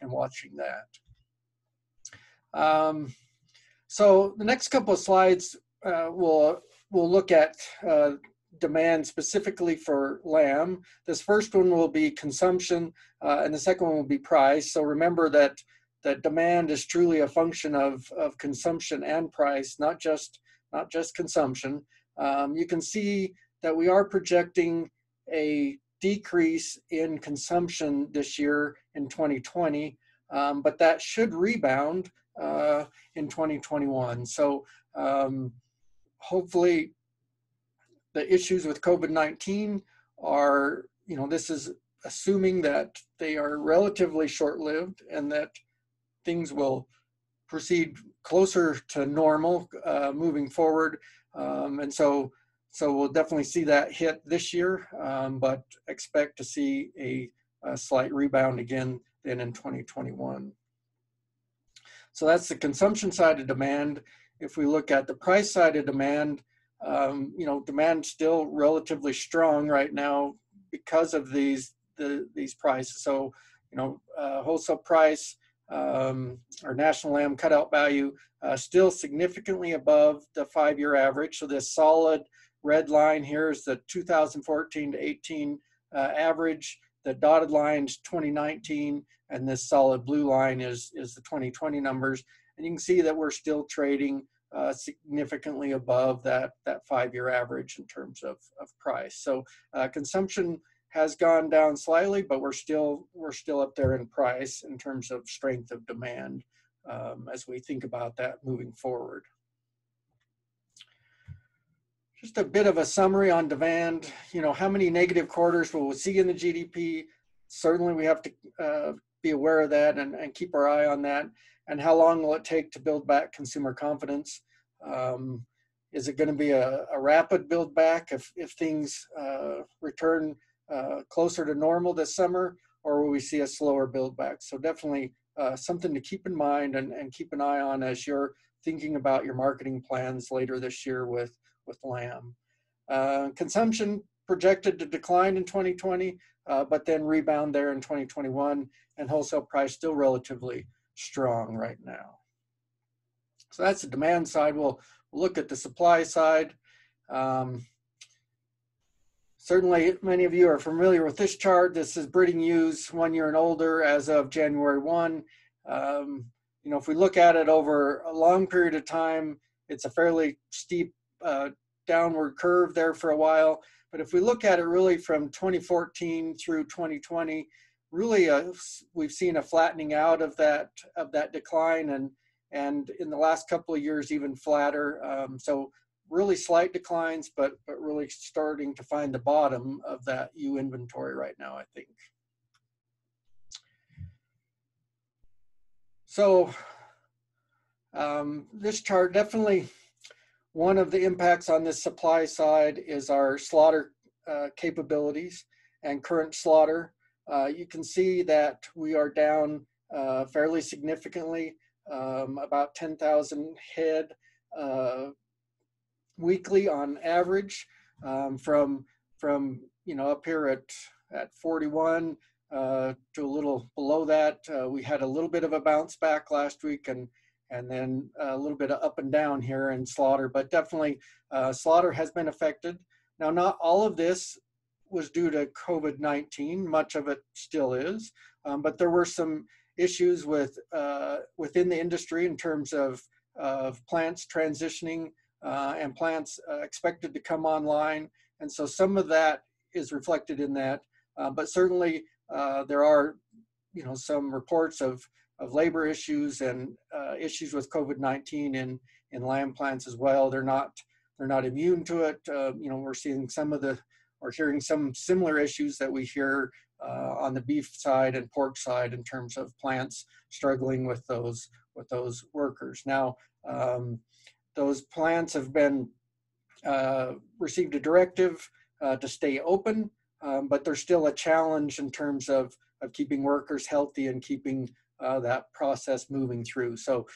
and watching that. So the next couple of slides we'll look at demand specifically for lamb. This first one will be consumption, and the second one will be price. So remember that demand is truly a function of consumption and price, not just consumption. You can see that we are projecting a decrease in consumption this year in 2020, but that should rebound in 2021. So hopefully the issues with COVID-19 are, you know, this is assuming that they are relatively short-lived and that things will proceed closer to normal moving forward. And so we'll definitely see that hit this year, but expect to see a slight rebound again then in 2021. So that's the consumption side of demand. If we look at the price side of demand, you know, demand's still relatively strong right now because of these prices. So, you know, wholesale price, our national lamb cutout value, still significantly above the 5-year average. So this solid red line here is the 2014 to 18 average. The dotted line is 2019, and this solid blue line is the 2020 numbers. And you can see that we're still trading significantly above that 5-year average in terms of price. So consumption has gone down slightly, but we're still up there in price in terms of strength of demand as we think about that moving forward. Just a bit of a summary on demand. You know, how many negative quarters will we see in the GDP? Certainly we have to be aware of that and keep our eye on that. And how long will it take to build back consumer confidence? Is it going to be a rapid build back if things return closer to normal this summer, or will we see a slower build back? So definitely something to keep in mind and keep an eye on as you're thinking about your marketing plans later this year with lamb. Consumption projected to decline in 2020, but then rebound there in 2021, and wholesale price still relatively strong right now. So that's the demand side. We'll look at the supply side. Certainly, many of you are familiar with this chart. This is breeding ewes 1 year and older as of January 1. You know, if we look at it over a long period of time, it's a fairly steep downward curve there for a while. But if we look at it really from 2014 through 2020, really we've seen a flattening out of that decline, and in the last couple of years even flatter. So really slight declines, but really starting to find the bottom of that ewe inventory right now, I think. So this chart, definitely one of the impacts on this supply side is our slaughter capabilities and current slaughter. You can see that we are down fairly significantly, about 10,000 head weekly on average, from you know, up here at 41 to a little below that. We had a little bit of a bounce back last week, and then a little bit of up and down here in slaughter, but definitely slaughter has been affected. Now, not all of this was due to COVID-19. Much of it still is, but there were some issues with within the industry in terms of plants transitioning, and plants expected to come online. And so some of that is reflected in that, but certainly there are, you know, some reports of labor issues and issues with COVID-19 in lamb plants as well. They're not immune to it. You know, we're seeing some of the, or hearing some similar issues that we hear on the beef side and pork side in terms of plants struggling with those workers. Now, those plants have been received a directive to stay open, but there's still a challenge in terms of keeping workers healthy and keeping that process moving through. So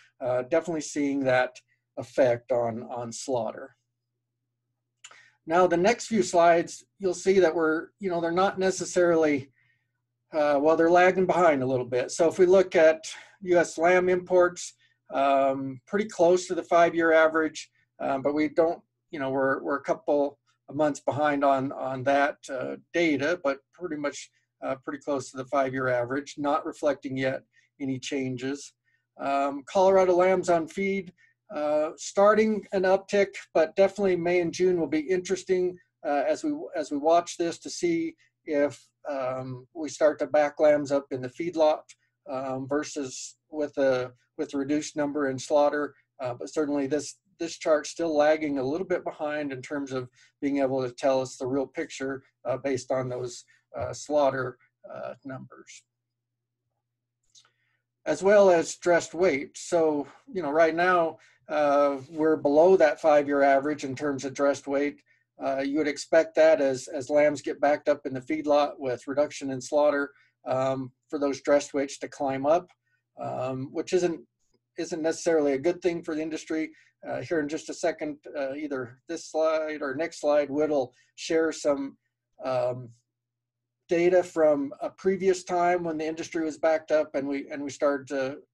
definitely seeing that effect on slaughter. Now, the next few slides, you'll see that they're not necessarily well, they're lagging behind a little bit. So if we look at U.S. lamb imports, pretty close to the 5-year average, but we don't, we're a couple of months behind on that data, but pretty much pretty close to the 5-year average, not reflecting yet any changes. Colorado lambs on feed, starting an uptick, but definitely May and June will be interesting as we watch this to see if we start to back lambs up in the feedlot versus with a reduced number in slaughter. But certainly this chart's still lagging a little bit behind in terms of being able to tell us the real picture based on those slaughter numbers, as well as dressed weight. So, right now we're below that 5-year average in terms of dressed weight. You would expect that as lambs get backed up in the feedlot with reduction in slaughter, for those dressed weights to climb up, which isn't necessarily a good thing for the industry. Here in just a second, either this slide or next slide, Whit'll share some data from a previous time when the industry was backed up and we started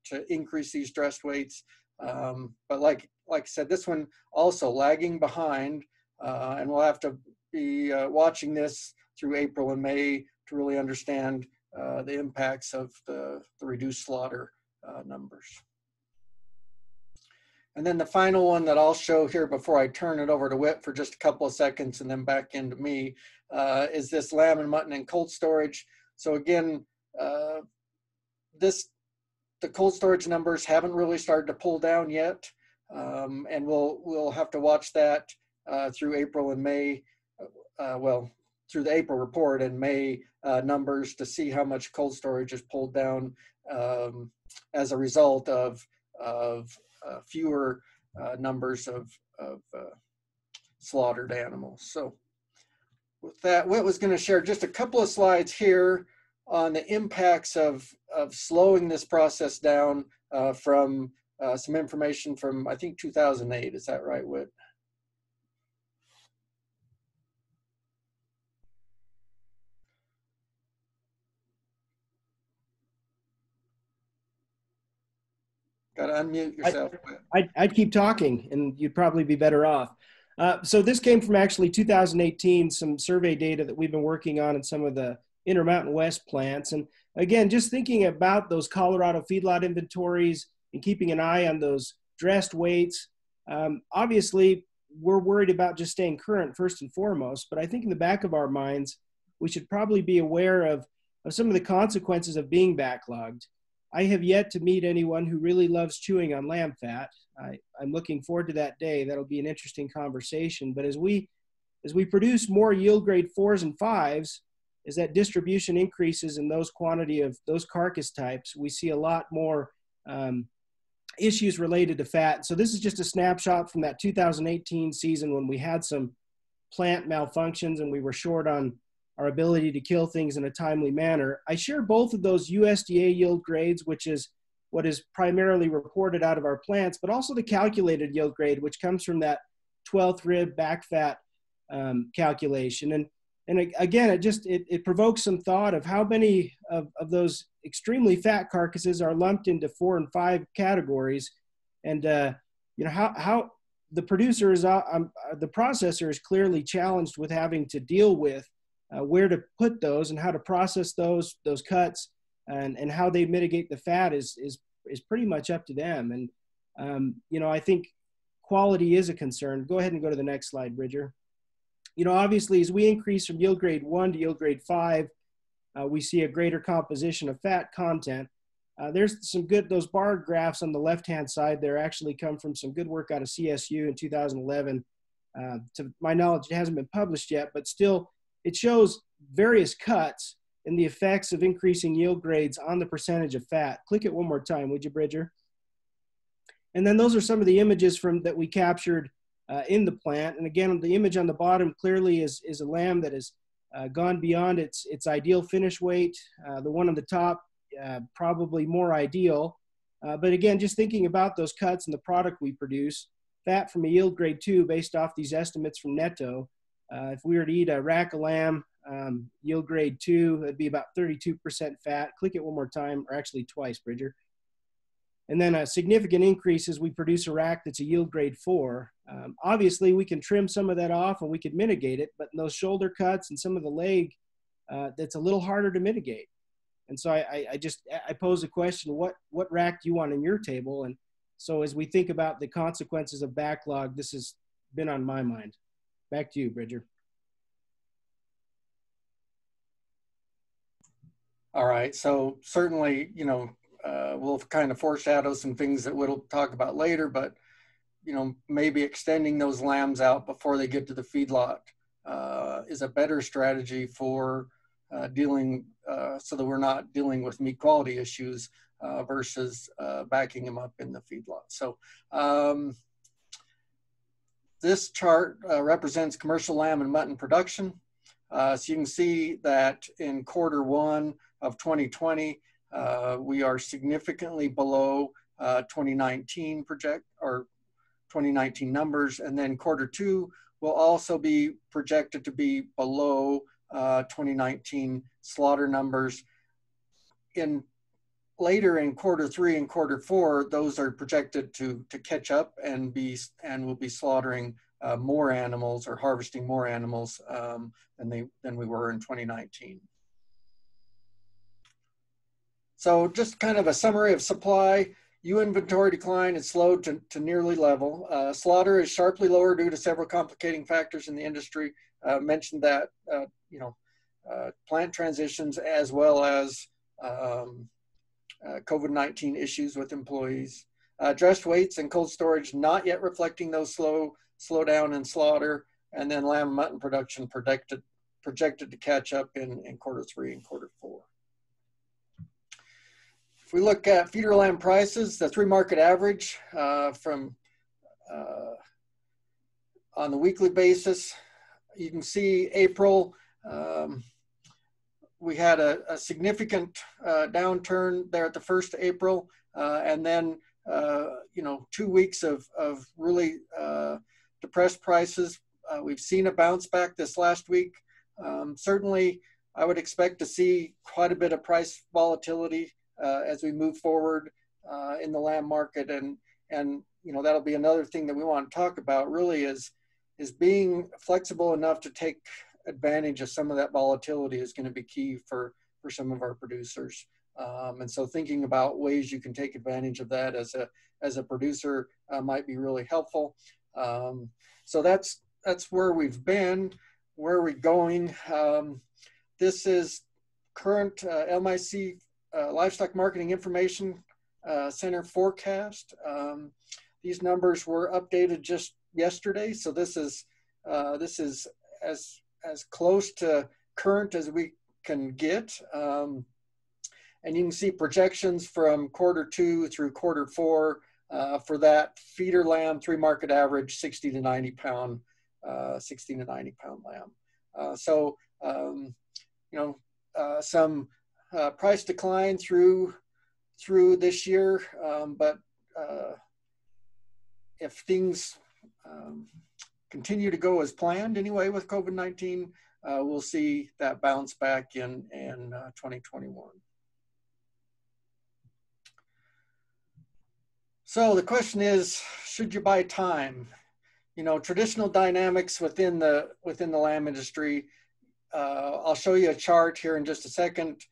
to increase these dressed weights. But like I said, this one also lagging behind. And we'll have to be watching this through April and May to really understand the impacts of the reduced slaughter numbers. And then the final one that I'll show here before I turn it over to Whit for just a couple of seconds and then back into me is this lamb and mutton and cold storage. So again, the cold storage numbers haven't really started to pull down yet, and we'll have to watch that through April and May, well, through the April report and May numbers to see how much cold storage is pulled down as a result of fewer numbers of slaughtered animals. So with that, Whit was going to share just a couple of slides here on the impacts of slowing this process down from some information from, I think, 2008. Is that right, Whit? Gotta unmute yourself. I'd keep talking and you'd probably be better off. So this came from actually 2018, some survey data that we've been working on in some of the Intermountain West plants. And again, just thinking about those Colorado feedlot inventories and keeping an eye on those dressed weights. Obviously, we're worried about just staying current first and foremost, but I think in the back of our minds, we should probably be aware of some of the consequences of being backlogged. I have yet to meet anyone who really loves chewing on lamb fat. I'm looking forward to that day. That'll be an interesting conversation. But as we produce more yield grade 4s and 5s, as that distribution increases in those quantity of those carcass types, we see a lot more issues related to fat. So this is just a snapshot from that 2018 season when we had some plant malfunctions and we were short on our ability to kill things in a timely manner. I share both of those USDA yield grades, which is what is primarily reported out of our plants, but also the calculated yield grade, which comes from that 12th rib back fat calculation. And again, it provokes some thought of how many of those extremely fat carcasses are lumped into 4 and 5 categories. And how the producer is, the processor is clearly challenged with having to deal with where to put those and how to process those cuts and how they mitigate the fat is pretty much up to them. And, I think quality is a concern. Go ahead and go to the next slide, Bridger. Obviously, as we increase from yield grade 1 to yield grade 5, we see a greater composition of fat content. There's some good, those bar graphs on the left-hand side there actually come from some good work out of CSU in 2011. To my knowledge, it hasn't been published yet, but still, it shows various cuts and the effects of increasing yield grades on the percentage of fat. Click it one more time, would you, Bridger? And then those are some of the images that we captured in the plant. And again, the image on the bottom clearly is a lamb that has gone beyond its ideal finish weight. The one on the top, probably more ideal. But again, just thinking about those cuts and the product we produce, fat from a yield grade 2 based off these estimates from Netto. If we were to eat a rack of lamb yield grade 2, that'd be about 32% fat. Click it one more time, or actually twice, Bridger. And then a significant increase is we produce a rack that's a yield grade 4. Obviously, we can trim some of that off and we could mitigate it, but in those shoulder cuts and some of the leg, that's a little harder to mitigate. And so I pose a question, what rack do you want in your table? And so as we think about the consequences of backlog, this has been on my mind. Back to you, Bridger. All right, so certainly, you know, we'll kind of foreshadow some things that we'll talk about later, but, you know, maybe extending those lambs out before they get to the feedlot is a better strategy for dealing, so that we're not dealing with meat quality issues versus backing them up in the feedlot. So this chart represents commercial lamb and mutton production. So you can see that in Q1 of 2020, we are significantly below 2019 project or 2019 numbers, and then Q2 will also be projected to be below 2019 slaughter numbers. In later in Q3 and Q4, those are projected to catch up and will be slaughtering more animals or harvesting more animals than we were in 2019. So just kind of a summary of supply. ewe inventory decline is slowed to nearly level. Slaughter is sharply lower due to several complicating factors in the industry. Mentioned that, you know, plant transitions as well as COVID-19 issues with employees. Dressed weights and cold storage not yet reflecting those slowdown in slaughter, and then lamb and mutton production projected to catch up in Q3 and Q4. If we look at feeder lamb prices, the 3-market average from on the weekly basis, you can see April, we had a significant downturn there at the 1st of April, and then, you know, 2 weeks of really depressed prices. We've seen a bounce back this last week. Certainly, I would expect to see quite a bit of price volatility as we move forward in the lamb market, and you know, that'll be another thing that we want to talk about really is being flexible enough to take advantage of some of that volatility is going to be key for some of our producers, and so thinking about ways you can take advantage of that as a producer might be really helpful. So that's where we've been. Where are we going? This is current LMIC Livestock Marketing Information Center forecast. These numbers were updated just yesterday, so this is as close to current as we can get. And you can see projections from Q2 through Q4 for that feeder lamb 3-market average 60 to 90 pound lamb. So you know, some price decline through this year, but if things continue to go as planned anyway with COVID-19, we'll see that bounce back in 2021. So the question is, should you buy time? You know, traditional dynamics within the lamb industry. I'll show you a chart here in just a second.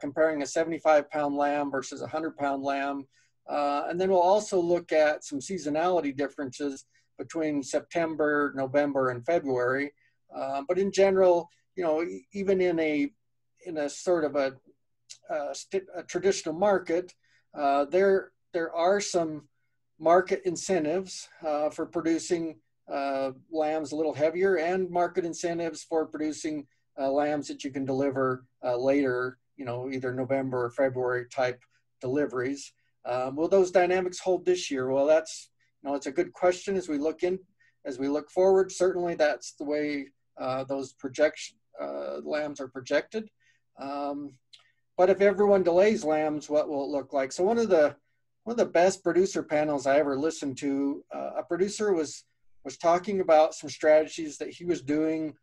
Comparing a 75-pound lamb versus a 100-pound lamb. And then we'll also look at some seasonality differences between September, November, and February. But in general, you know, even in a sort of a traditional market, there are some market incentives for producing lambs a little heavier, and market incentives for producing lambs that you can deliver later, you know, either November or February type deliveries. Will those dynamics hold this year? Well, that's, you know, it's a good question as we look forward. Certainly that's the way those lambs are projected. But if everyone delays lambs, what will it look like? So one of the best producer panels I ever listened to, a producer was talking about some strategies that he was doing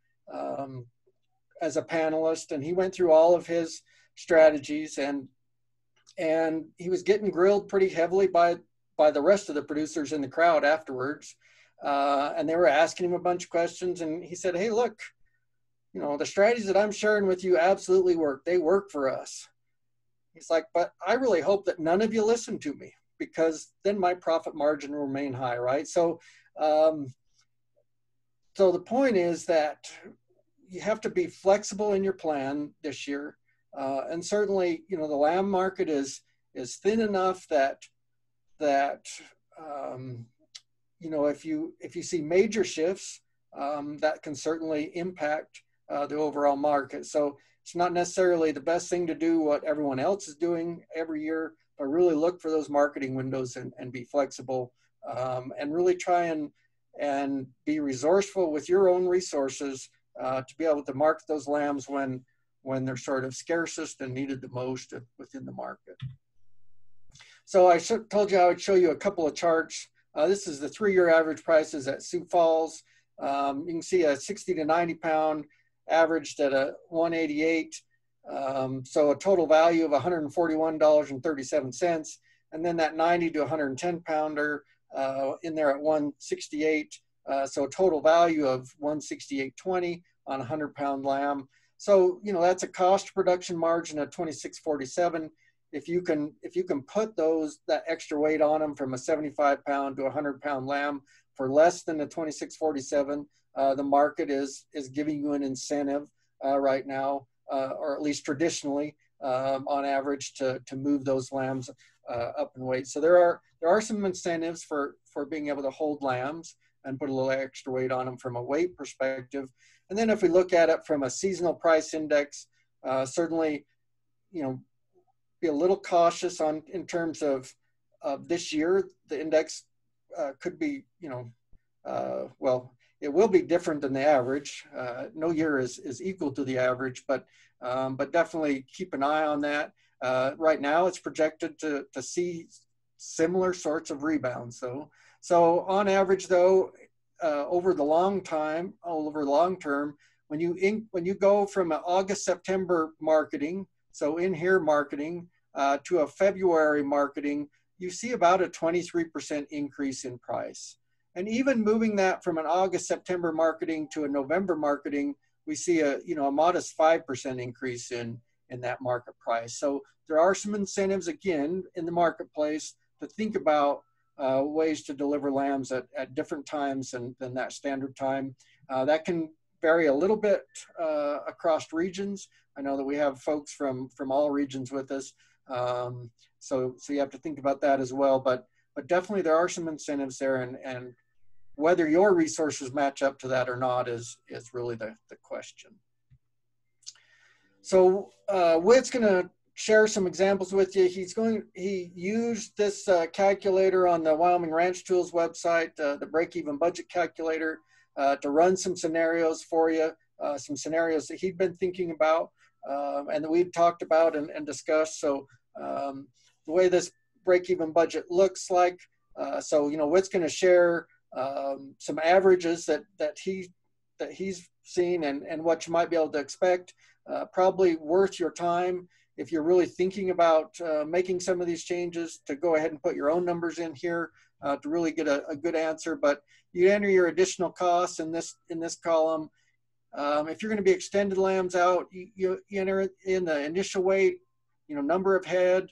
as a panelist, and he went through all of his strategies, and he was getting grilled pretty heavily by the rest of the producers in the crowd afterwards. And they were asking him a bunch of questions, and he said, hey, look, you know, the strategies that I'm sharing with you absolutely work. They work for us. He's like, but I really hope that none of you listen to me, because then my profit margin will remain high, right? So, so the point is that you have to be flexible in your plan this year. And certainly, you know, the lamb market is thin enough that, you know, if you see major shifts, that can certainly impact the overall market. So it's not necessarily the best thing to do what everyone else is doing every year, but really look for those marketing windows and be flexible, and really try and be resourceful with your own resources to be able to market those lambs when they're sort of scarcest and needed the most within the market. So I told you I would show you a couple of charts. This is the three-year average prices at Sioux Falls. You can see a 60 to 90 pound averaged at a 188. So a total value of $141.37. And then that 90 to 110 pounder in there at 168. So a total value of 168.20 on a 100 pound lamb. So, you know, that's a cost production margin of 26.47. If you can put that extra weight on them from a 75 pound to a 100 pound lamb for less than the 26.47, the market is giving you an incentive right now, or at least traditionally on average, to move those lambs up in weight. So there are some incentives for being able to hold lambs and put a little extra weight on them from a weight perspective. And then if we look at it from a seasonal price index, certainly, you know, be a little cautious on in terms of this year. The index could be, you know, well, it will be different than the average. No year is equal to the average, but definitely keep an eye on that. Right now, it's projected to see similar sorts of rebounds, though. So on average, though, over the long term, when you go from an August-September marketing, so in here marketing, to a February marketing, you see about a 23% increase in price. And even moving that from an August-September marketing to a November marketing, we see a modest 5% increase in that market price. So there are some incentives, again, in the marketplace to think about ways to deliver lambs at different times than that standard time. That can vary a little bit across regions. I know that we have folks from all regions with us, so you have to think about that as well. But definitely there are some incentives there, and whether your resources match up to that or not is really the question. So Whit's going to share some examples with you. He used this calculator on the Wyoming Ranch Tools website, the break-even budget calculator, to run some scenarios for you. Some scenarios that he'd been thinking about and that we've talked about and discussed. So the way this break-even budget looks like, so, you know, Whit's going to share some averages that he's seen and what you might be able to expect. Probably worth your time if you're really thinking about making some of these changes to go ahead and put your own numbers in here to really get a good answer. But you enter your additional costs in this column. If you're going to be extended lambs out, you enter in the initial weight, you know, number of head,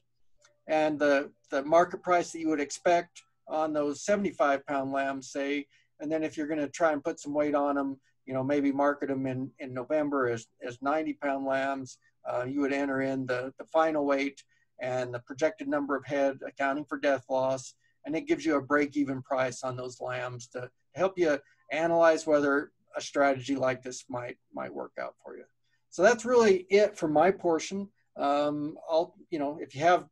and the market price that you would expect on those 75 pound lambs, say. And then if you're going to try and put some weight on them, you know, maybe market them in November as 90 pound lambs, you would enter in the final weight and the projected number of head, accounting for death loss, and it gives you a break-even price on those lambs to help you analyze whether a strategy like this might work out for you. So that's really it for my portion. I'll, you know, if you have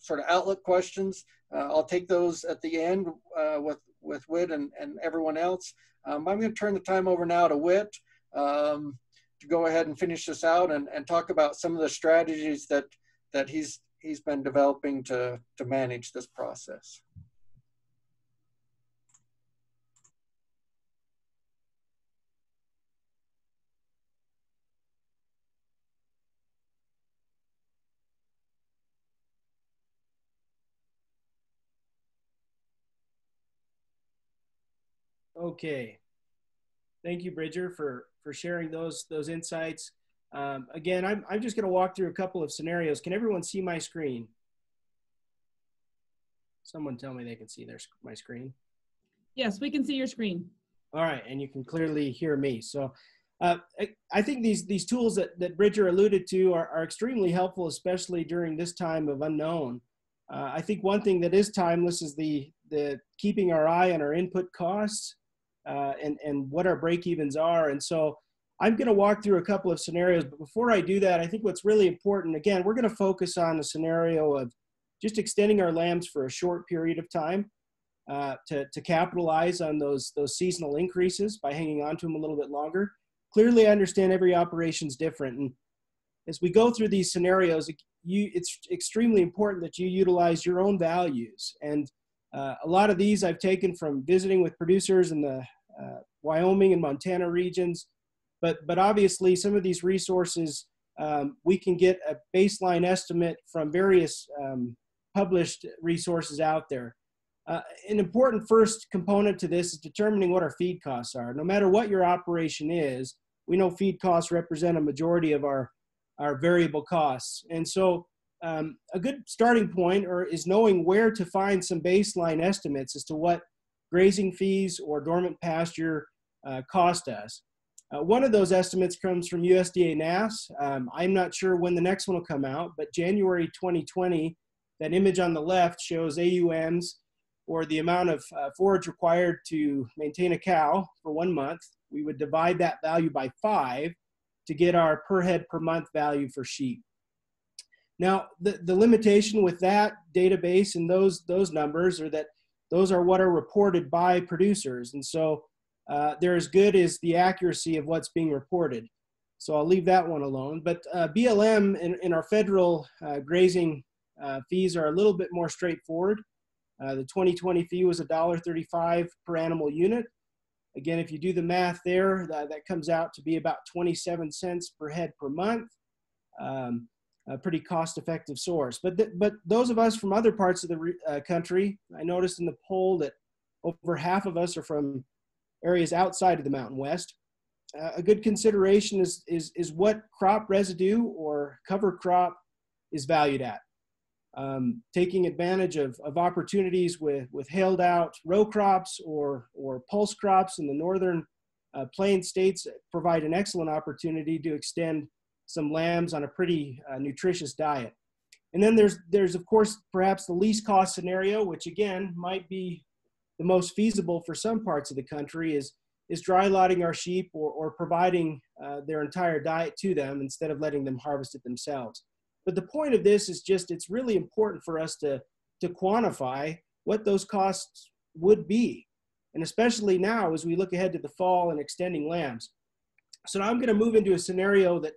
sort of outlook questions, I'll take those at the end with Whit and everyone else. I'm going to turn the time over now to Whit to go ahead and finish this out and talk about some of the strategies that he's been developing to manage this process. Okay. Thank you, Bridger, for sharing those insights. Again, I'm just going to walk through a couple of scenarios. Can everyone see my screen? Someone tell me they can see my screen. Yes, we can see your screen. All right, and you can clearly hear me. So I think these tools that Bridger alluded to are extremely helpful, especially during this time of unknown. I think one thing that is timeless is the keeping our eye on our input costs and what our break-evens are. And so I'm going to walk through a couple of scenarios, but before I do that, I think what's really important, again, we're going to focus on the scenario of just extending our lambs for a short period of time to capitalize on those seasonal increases by hanging on to them a little bit longer. Clearly, I understand every operation's different, and as we go through these scenarios, it's extremely important that you utilize your own values. And a lot of these I've taken from visiting with producers in the Wyoming and Montana regions, but obviously some of these resources, we can get a baseline estimate from various published resources out there. An important first component to this is determining what our feed costs are. No matter what your operation is, we know feed costs represent a majority of our variable costs. And so a good starting point is knowing where to find some baseline estimates as to what grazing fees or dormant pasture cost us. One of those estimates comes from USDA NASS. I'm not sure when the next one will come out, but January 2020, that image on the left shows AUMs, or the amount of forage required to maintain a cow for 1 month. We would divide that value by 5 to get our per head per month value for sheep. Now, the limitation with that database and those numbers are that those are what are reported by producers. And so they're as good as the accuracy of what's being reported. So I'll leave that one alone. But BLM and our federal grazing fees are a little bit more straightforward. The 2020 fee was $1.35 per animal unit. Again, if you do the math there, that comes out to be about 27 cents per head per month. A pretty cost-effective source. But those of us from other parts of the country, I noticed in the poll that over half of us are from areas outside of the Mountain West. A good consideration is what crop residue or cover crop is valued at. Taking advantage of opportunities with hailed out row crops or pulse crops in the northern plain states provide an excellent opportunity to extend some lambs on a pretty nutritious diet. And then there's of course perhaps the least cost scenario, which again might be the most feasible for some parts of the country, is dry lotting our sheep or providing their entire diet to them instead of letting them harvest it themselves. But the point of this is just, it's really important for us to quantify what those costs would be. And especially now as we look ahead to the fall and extending lambs. So now I'm going to move into a scenario that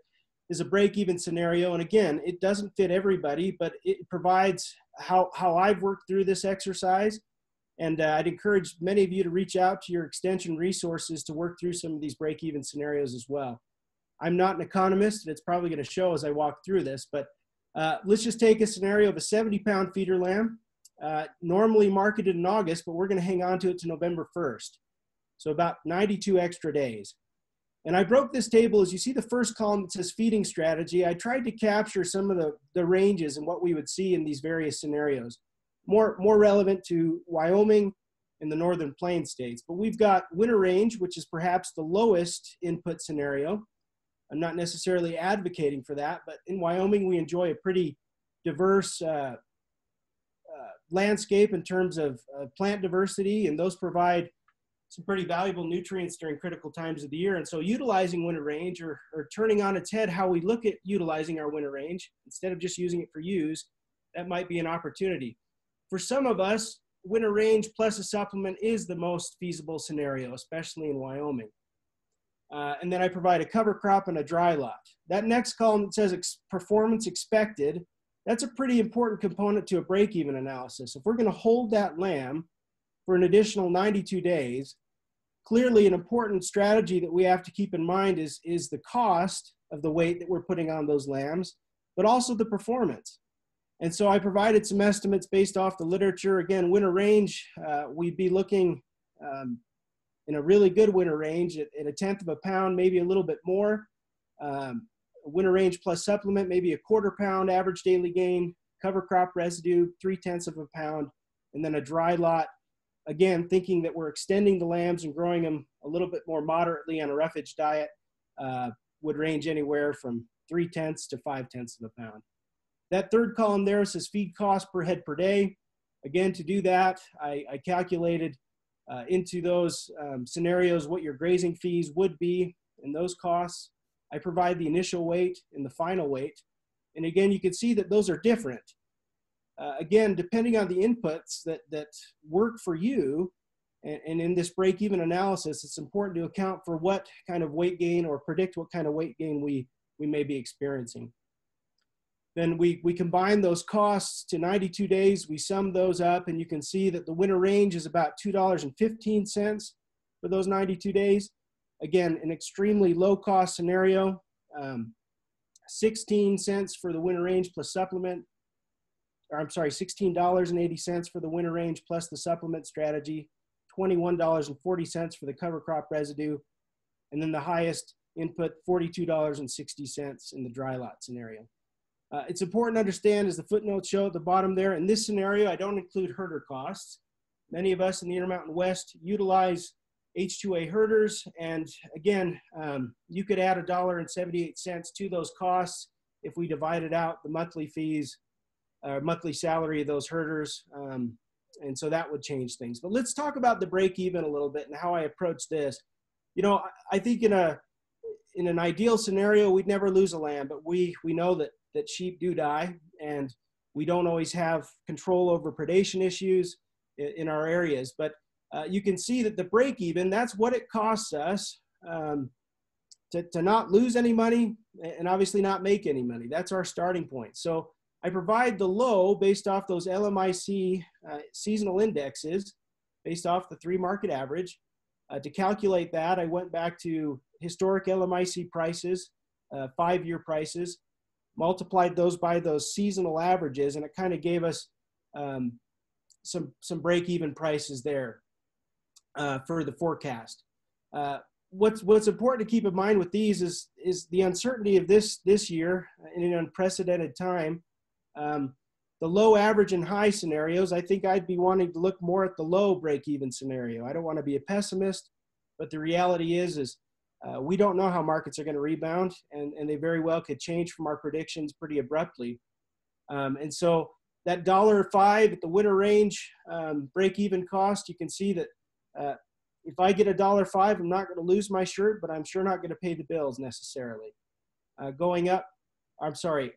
is a break-even scenario. And again, it doesn't fit everybody, but it provides how I've worked through this exercise. And I'd encourage many of you to reach out to your extension resources to work through some of these break-even scenarios as well. I'm not an economist, and it's probably going to show as I walk through this, but let's just take a scenario of a 70-pound feeder lamb, normally marketed in August, but we're going to hang on to it to November 1st. So about 92 extra days. And I broke this table, as you see the first column that says feeding strategy. I tried to capture some of the ranges and what we would see in these various scenarios, more relevant to Wyoming and the northern plain states. But we've got winter range, which is perhaps the lowest input scenario. I'm not necessarily advocating for that, but in Wyoming, we enjoy a pretty diverse landscape in terms of plant diversity, and those provide some pretty valuable nutrients during critical times of the year. And so utilizing winter range or turning on its head how we look at utilizing our winter range, instead of just using it for use, that might be an opportunity. For some of us, winter range plus a supplement is the most feasible scenario, especially in Wyoming. And then I provide a cover crop and a dry lot. That next column that says performance expected, that's a pretty important component to a break-even analysis. If we're going to hold that lamb for an additional 92 days, clearly an important strategy that we have to keep in mind is the cost of the weight that we're putting on those lambs, but also the performance. And so I provided some estimates based off the literature. Again, winter range, we'd be looking in a really good winter range at a tenth of a pound, maybe a little bit more. Winter range plus supplement, maybe a quarter pound average daily gain, cover crop residue, 0.3 of a pound, and then a dry lot. Again, thinking that we're extending the lambs and growing them a little bit more moderately on a roughage diet would range anywhere from 0.3 to 0.5 of a pound. That third column there says feed cost per head per day. Again, to do that, I calculated into those scenarios what your grazing fees would be and those costs. I provide the initial weight and the final weight. And again, you can see that those are different. Again, depending on the inputs that work for you, and in this break-even analysis, it's important to account for what kind of weight gain or predict what kind of weight gain we may be experiencing. Then we combine those costs to 92 days, we sum those up, and you can see that the winter range is about $2.15 for those 92 days. Again, an extremely low-cost scenario, 16 cents for the winter range plus supplement, or I'm sorry, $16.80 for the winter range plus the supplement strategy, $21.40 for the cover crop residue, and then the highest input, $42.60 in the dry lot scenario. It's important to understand, as the footnotes show at the bottom there, in this scenario, I don't include herder costs. Many of us in the Intermountain West utilize H2A herders, and again, you could add $1.78 to those costs if we divided out the monthly fees, monthly salary of those herders, and so that would change things. But let's talk about the break-even a little bit and how I approach this. You know, I think in an ideal scenario, we'd never lose a lamb, but we know that sheep do die, and we don't always have control over predation issues in our areas. But you can see that the break-even, that's what it costs us to not lose any money and obviously not make any money. That's our starting point. So I provide the low based off those LMIC seasonal indexes, based off the 3-market average. To calculate that, I went back to historic LMIC prices, 5-year prices, multiplied those by those seasonal averages, and it kind of gave us some break-even prices there for the forecast. What's important to keep in mind with these is the uncertainty of this year in an unprecedented time. The low average and high scenarios, I think I'd be wanting to look more at the low break-even scenario. I don't want to be a pessimist, but the reality is we don't know how markets are going to rebound, and they very well could change from our predictions pretty abruptly. And so that $1.05 at the winter range break-even cost, you can see that if I get $1.05, I'm not going to lose my shirt, but I'm sure not going to pay the bills necessarily. Going up, I'm sorry,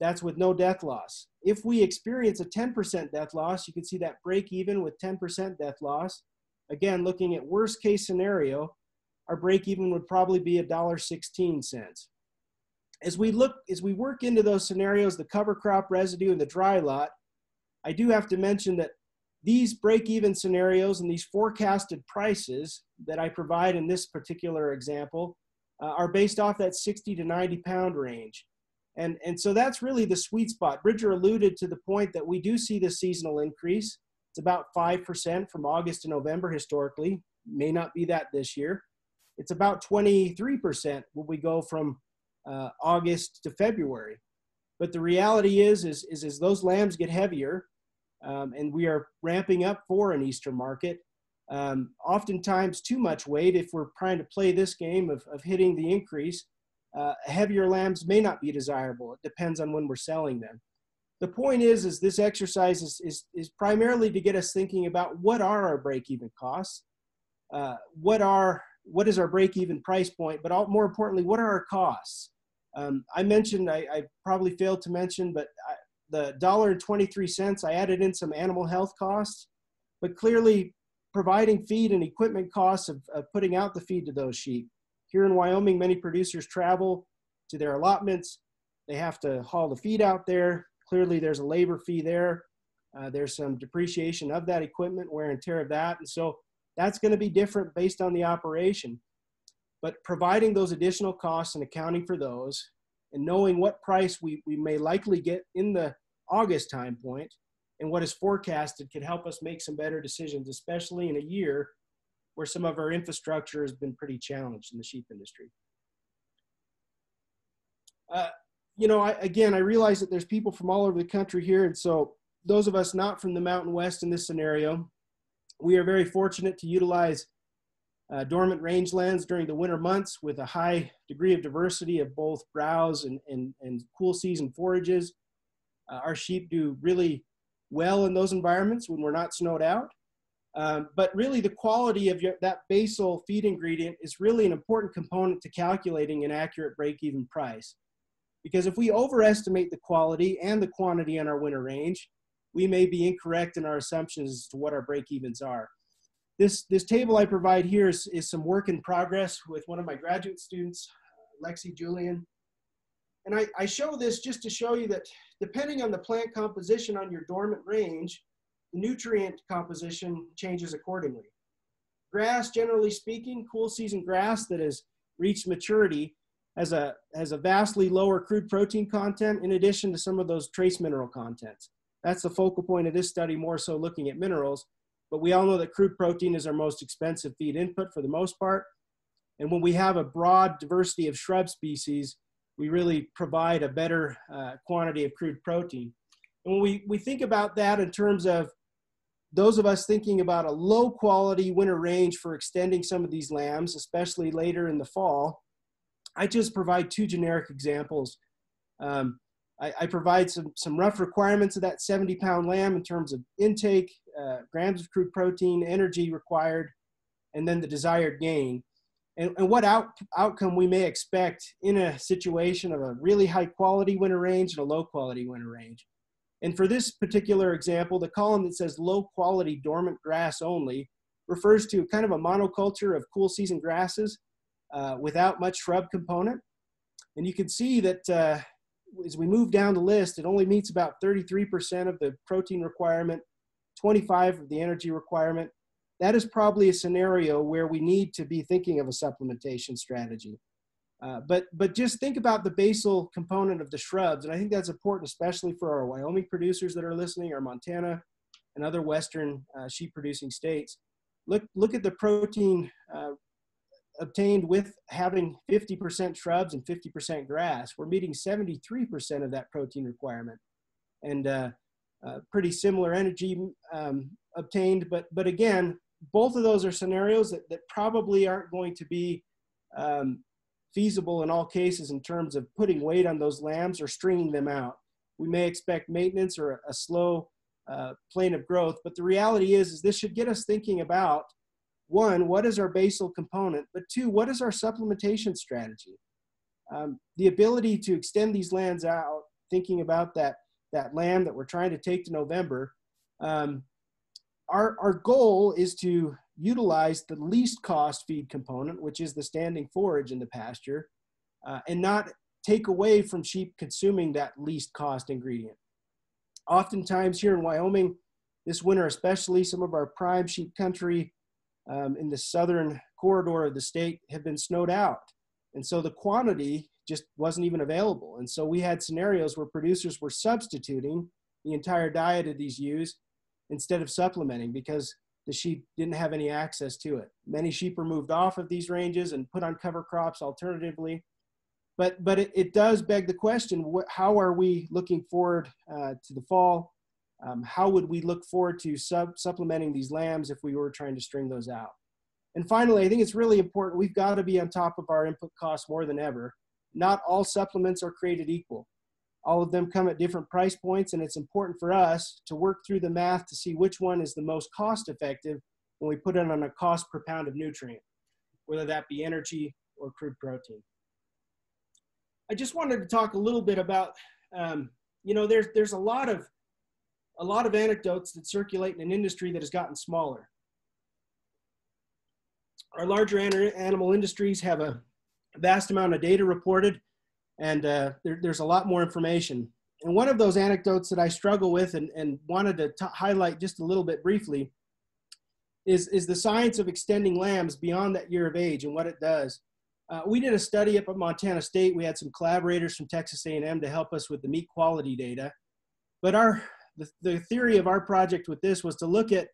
that's with no death loss. If we experience a 10% death loss, you can see that break-even with 10% death loss. Again, looking at worst-case scenario, our break-even would probably be $1.16. As we work into those scenarios, the cover crop residue and the dry lot, I do have to mention that these break-even scenarios and these forecasted prices that I provide in this particular example are based off that 60 to 90 pound range. And so that's really the sweet spot. Bridger alluded to the point that we do see the seasonal increase. It's about 5% from August to November historically, may not be that this year. It's about 23% when we go from August to February. But the reality is as those lambs get heavier, and we are ramping up for an Easter market, oftentimes too much weight, if we're trying to play this game of hitting the increase, heavier lambs may not be desirable. It depends on when we're selling them. The point is this exercise is primarily to get us thinking about what are our break-even costs, what is our break-even price point, but more importantly, what are our costs? I probably failed to mention, but the $1.23, I added in some animal health costs, but clearly providing feed and equipment costs of putting out the feed to those sheep. Here in Wyoming, many producers travel to their allotments. They have to haul the feed out there. Clearly, there's a labor fee there. There's some depreciation of that equipment, wear and tear of that, and so that's going to be different based on the operation. But providing those additional costs and accounting for those, and knowing what price we may likely get in the August time point and what is forecasted, could help us make some better decisions, especially in a year where some of our infrastructure has been pretty challenged in the sheep industry. You know, I realize that there's people from all over the country here, and so those of us not from the Mountain West in this scenario, we are very fortunate to utilize dormant rangelands during the winter months with a high degree of diversity of both browse and cool season forages. Our sheep do really well in those environments when we're not snowed out. But really the quality of that basal feed ingredient is really an important component to calculating an accurate break-even price. Because if we overestimate the quality and the quantity in our winter range, we may be incorrect in our assumptions as to what our break-evens are. This table I provide here is some work in progress with one of my graduate students, Lexi Julian. And I show this just to show you that depending on the plant composition on your dormant range, the nutrient composition changes accordingly. Grass, generally speaking, cool season grass that has reached maturity has a vastly lower crude protein content in addition to some of those trace mineral contents. That's the focal point of this study, more so looking at minerals. But we all know that crude protein is our most expensive feed input for the most part. And when we have a broad diversity of shrub species, we really provide a better quantity of crude protein. And when we think about that in terms of those of us thinking about a low quality winter range for extending some of these lambs, especially later in the fall, I just provide two generic examples. I provide some rough requirements of that 70-pound lamb in terms of intake, grams of crude protein, energy required, and then the desired gain. And what outcome we may expect in a situation of a really high-quality winter range and a low-quality winter range. And for this particular example, the column that says low-quality dormant grass only refers to kind of a monoculture of cool-season grasses without much shrub component. And you can see that as we move down the list, it only meets about 33% of the protein requirement, 25% of the energy requirement. That is probably a scenario where we need to be thinking of a supplementation strategy. But just think about the basal component of the shrubs, and I think that's important, especially for our Wyoming producers that are listening, our Montana and other western sheep-producing states. Look at the protein obtained with having 50% shrubs and 50% grass. We're meeting 73% of that protein requirement, and pretty similar energy obtained. But again, both of those are scenarios that probably aren't going to be feasible in all cases in terms of putting weight on those lambs or stringing them out. We may expect maintenance or a slow plane of growth, but the reality is this should get us thinking about, one, what is our basal component, but two, what is our supplementation strategy? The ability to extend these lambs out, thinking about that lamb that we're trying to take to November, our goal is to utilize the least cost feed component, which is the standing forage in the pasture, and not take away from sheep consuming that least cost ingredient. Oftentimes here in Wyoming, this winter especially, some of our prime sheep country in the southern corridor of the state have been snowed out. And so the quantity just wasn't even available. And so we had scenarios where producers were substituting the entire diet of these ewes instead of supplementing because the sheep didn't have any access to it. Many sheep were moved off of these ranges and put on cover crops alternatively. But it does beg the question, how are we looking forward to the fall? How would we look forward to supplementing these lambs if we were trying to string those out? And finally, I think it's really important, we've got to be on top of our input costs more than ever. Not all supplements are created equal. All of them come at different price points, and it's important for us to work through the math to see which one is the most cost effective when we put it on a cost per pound of nutrient, whether that be energy or crude protein. I just wanted to talk a little bit about, you know, there's a lot of anecdotes that circulate in an industry that has gotten smaller. Our larger animal industries have a vast amount of data reported, and there's a lot more information. And one of those anecdotes that I struggle with and wanted to highlight just a little bit briefly is the science of extending lambs beyond that year of age and what it does. We did a study up at Montana State. We had some collaborators from Texas A&M to help us with the meat quality data. But the theory of our project with this was to look at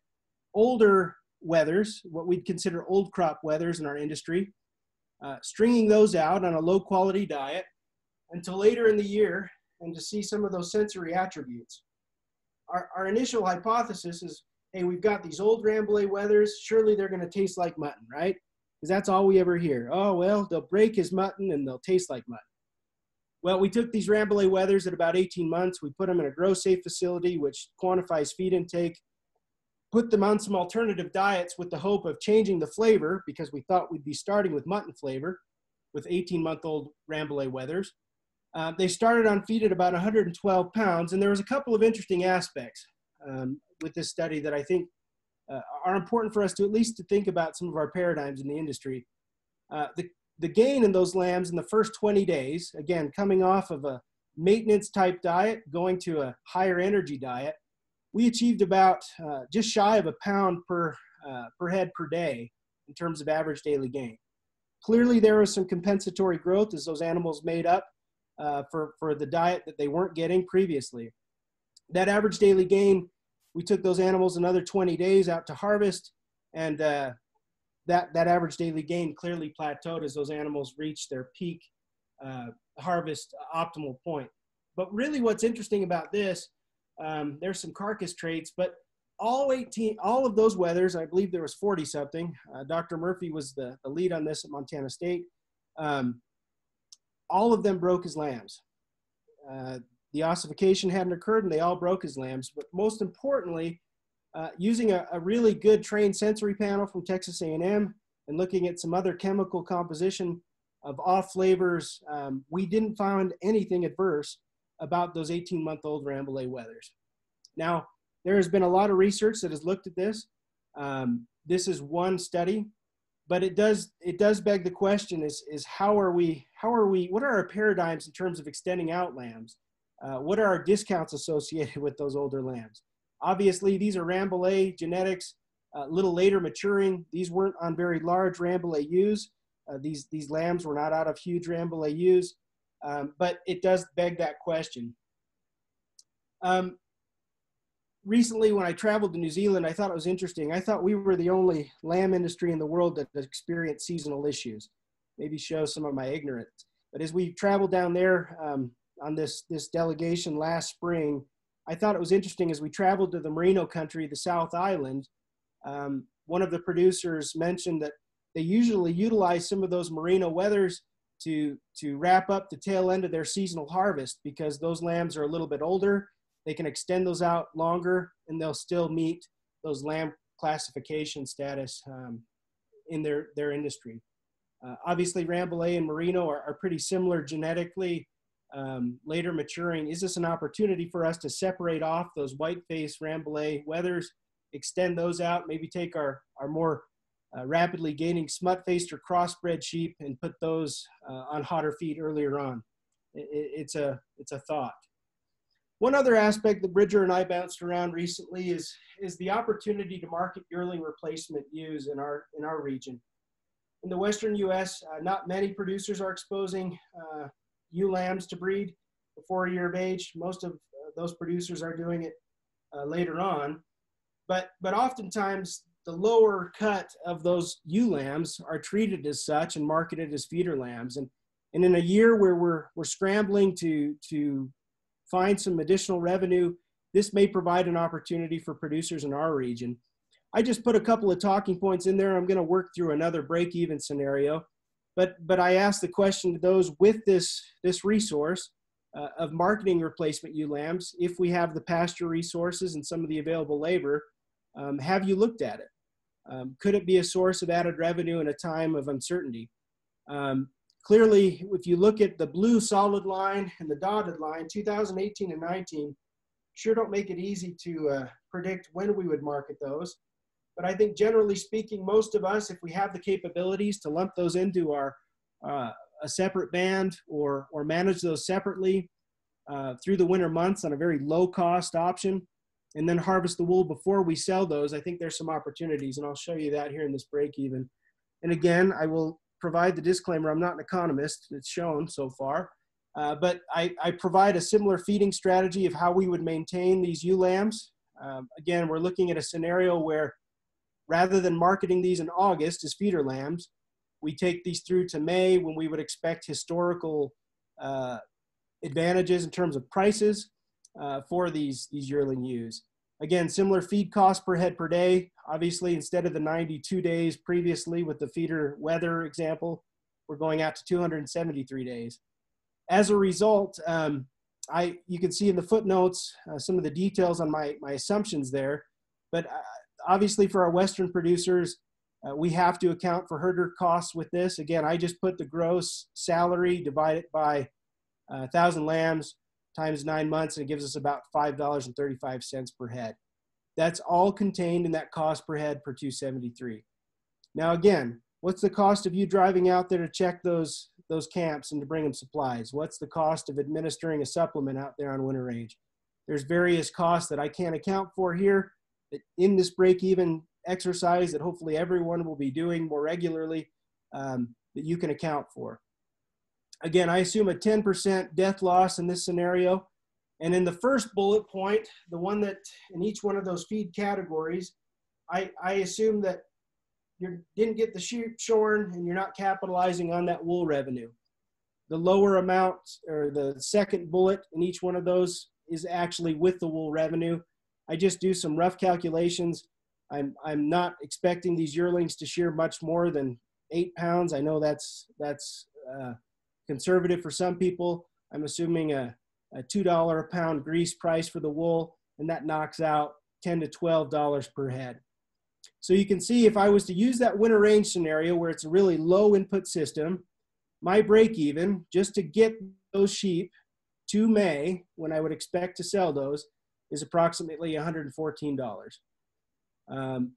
older weathers, what we'd consider old crop weathers in our industry, stringing those out on a low quality diet until later in the year, and to see some of those sensory attributes. Our initial hypothesis is, hey, we've got these old Rambouillet weathers, surely they're gonna taste like mutton, right? Because that's all we ever hear. Oh, well, they'll break his mutton and they'll taste like mutton. Well, we took these Rambouillet weathers at about 18 months, we put them in a grow safe facility, which quantifies feed intake, put them on some alternative diets with the hope of changing the flavor, because we thought we'd be starting with mutton flavor with 18-month-old Rambouillet weathers. They started on feed at about 112 pounds, and there was a couple of interesting aspects with this study that I think are important for us to at least to think about some of our paradigms in the industry. The gain in those lambs in the first 20 days, again, coming off of a maintenance type diet, going to a higher energy diet, we achieved about just shy of a pound per head per day in terms of average daily gain. Clearly there was some compensatory growth as those animals made up for the diet that they weren't getting previously. That average daily gain, we took those animals another 20 days out to harvest, and that average daily gain clearly plateaued as those animals reached their peak harvest optimal point. But really what's interesting about this, there's some carcass traits, but all of those weathers, I believe there was 40 something, Dr. Murphy was the lead on this at Montana State, all of them broke as lambs. The ossification hadn't occurred and they all broke as lambs. But most importantly, using a really good trained sensory panel from Texas A&M and looking at some other chemical composition of off flavors, we didn't find anything adverse about those 18-month-old Rambouillet weathers. Now, there has been a lot of research that has looked at this. This is one study. But it does beg the question is what are our paradigms in terms of extending out lambs? What are our discounts associated with those older lambs? Obviously, these are Rambouillet genetics, a little later maturing. These weren't on very large Rambouillet ewes. These lambs were not out of huge Rambouillet ewes, but it does beg that question. Recently, when I traveled to New Zealand, I thought it was interesting. I thought we were the only lamb industry in the world that experienced seasonal issues. Maybe shows some of my ignorance. But as we traveled down there on this delegation last spring, I thought it was interesting as we traveled to the Merino country, the South Island, one of the producers mentioned that they usually utilize some of those Merino weathers to wrap up the tail end of their seasonal harvest because those lambs are a little bit older. They can extend those out longer and they'll still meet those lamb classification status in their industry. Obviously, Rambouillet and Merino are pretty similar genetically, later maturing. Is this an opportunity for us to separate off those white-faced Rambouillet weathers, extend those out, maybe take our more rapidly gaining smut-faced or crossbred sheep and put those on hotter feed earlier on? It's a thought. One other aspect that Bridger and I bounced around recently is the opportunity to market yearling replacement ewes in our region. In the western U.S., not many producers are exposing ewe lambs to breed before a year of age. Most of those producers are doing it later on. But oftentimes, the lower cut of those ewe lambs are treated as such and marketed as feeder lambs. And in a year where we're scrambling to find some additional revenue, this may provide an opportunity for producers in our region. I just put a couple of talking points in there. I'm going to work through another break-even scenario, but I asked the question to those with this resource of marketing replacement ewe lambs, if we have the pasture resources and some of the available labor, have you looked at it? Could it be a source of added revenue in a time of uncertainty? Clearly, if you look at the blue solid line and the dotted line, 2018 and 19 sure don't make it easy to predict when we would market those. But I think generally speaking, most of us, if we have the capabilities to lump those into our a separate band or manage those separately through the winter months on a very low cost option, and then harvest the wool before we sell those, I think there's some opportunities, and I'll show you that here in this break even. And again, I will provide the disclaimer, I'm not an economist, it's shown so far, but I provide a similar feeding strategy of how we would maintain these ewe lambs. Again, we're looking at a scenario where Rather than marketing these in August as feeder lambs, we take these through to May, when we would expect historical advantages in terms of prices for these yearling ewes. Again, similar feed cost per head per day. Obviously, instead of the 92 days previously with the feeder weather example, we're going out to 273 days. As a result, you can see in the footnotes some of the details on my assumptions there, but obviously for our Western producers, we have to account for herder costs with this. Again, I just put the gross salary, divide it by 1,000 lambs times 9 months, and it gives us about $5.35 per head. That's all contained in that cost per head per 273. Now again, what's the cost of you driving out there to check those camps and to bring them supplies? What's the cost of administering a supplement out there on winter range? There's various costs that I can't account for here that in this break-even exercise that hopefully everyone will be doing more regularly that you can account for. Again, I assume a 10% death loss in this scenario. And in the first bullet point, the one that in each one of those feed categories, I assume that you didn't get the sheep shorn and you're not capitalizing on that wool revenue. The lower amount, or the second bullet in each one of those, is actually with the wool revenue. I just do some rough calculations. I'm not expecting these yearlings to shear much more than 8 pounds. I know that's conservative for some people. I'm assuming a $2 a pound grease price for the wool, and that knocks out $10 to $12 per head. So you can see if I was to use that winter range scenario where it's a really low input system, my break even, just to get those sheep to May, when I would expect to sell those, is approximately $114.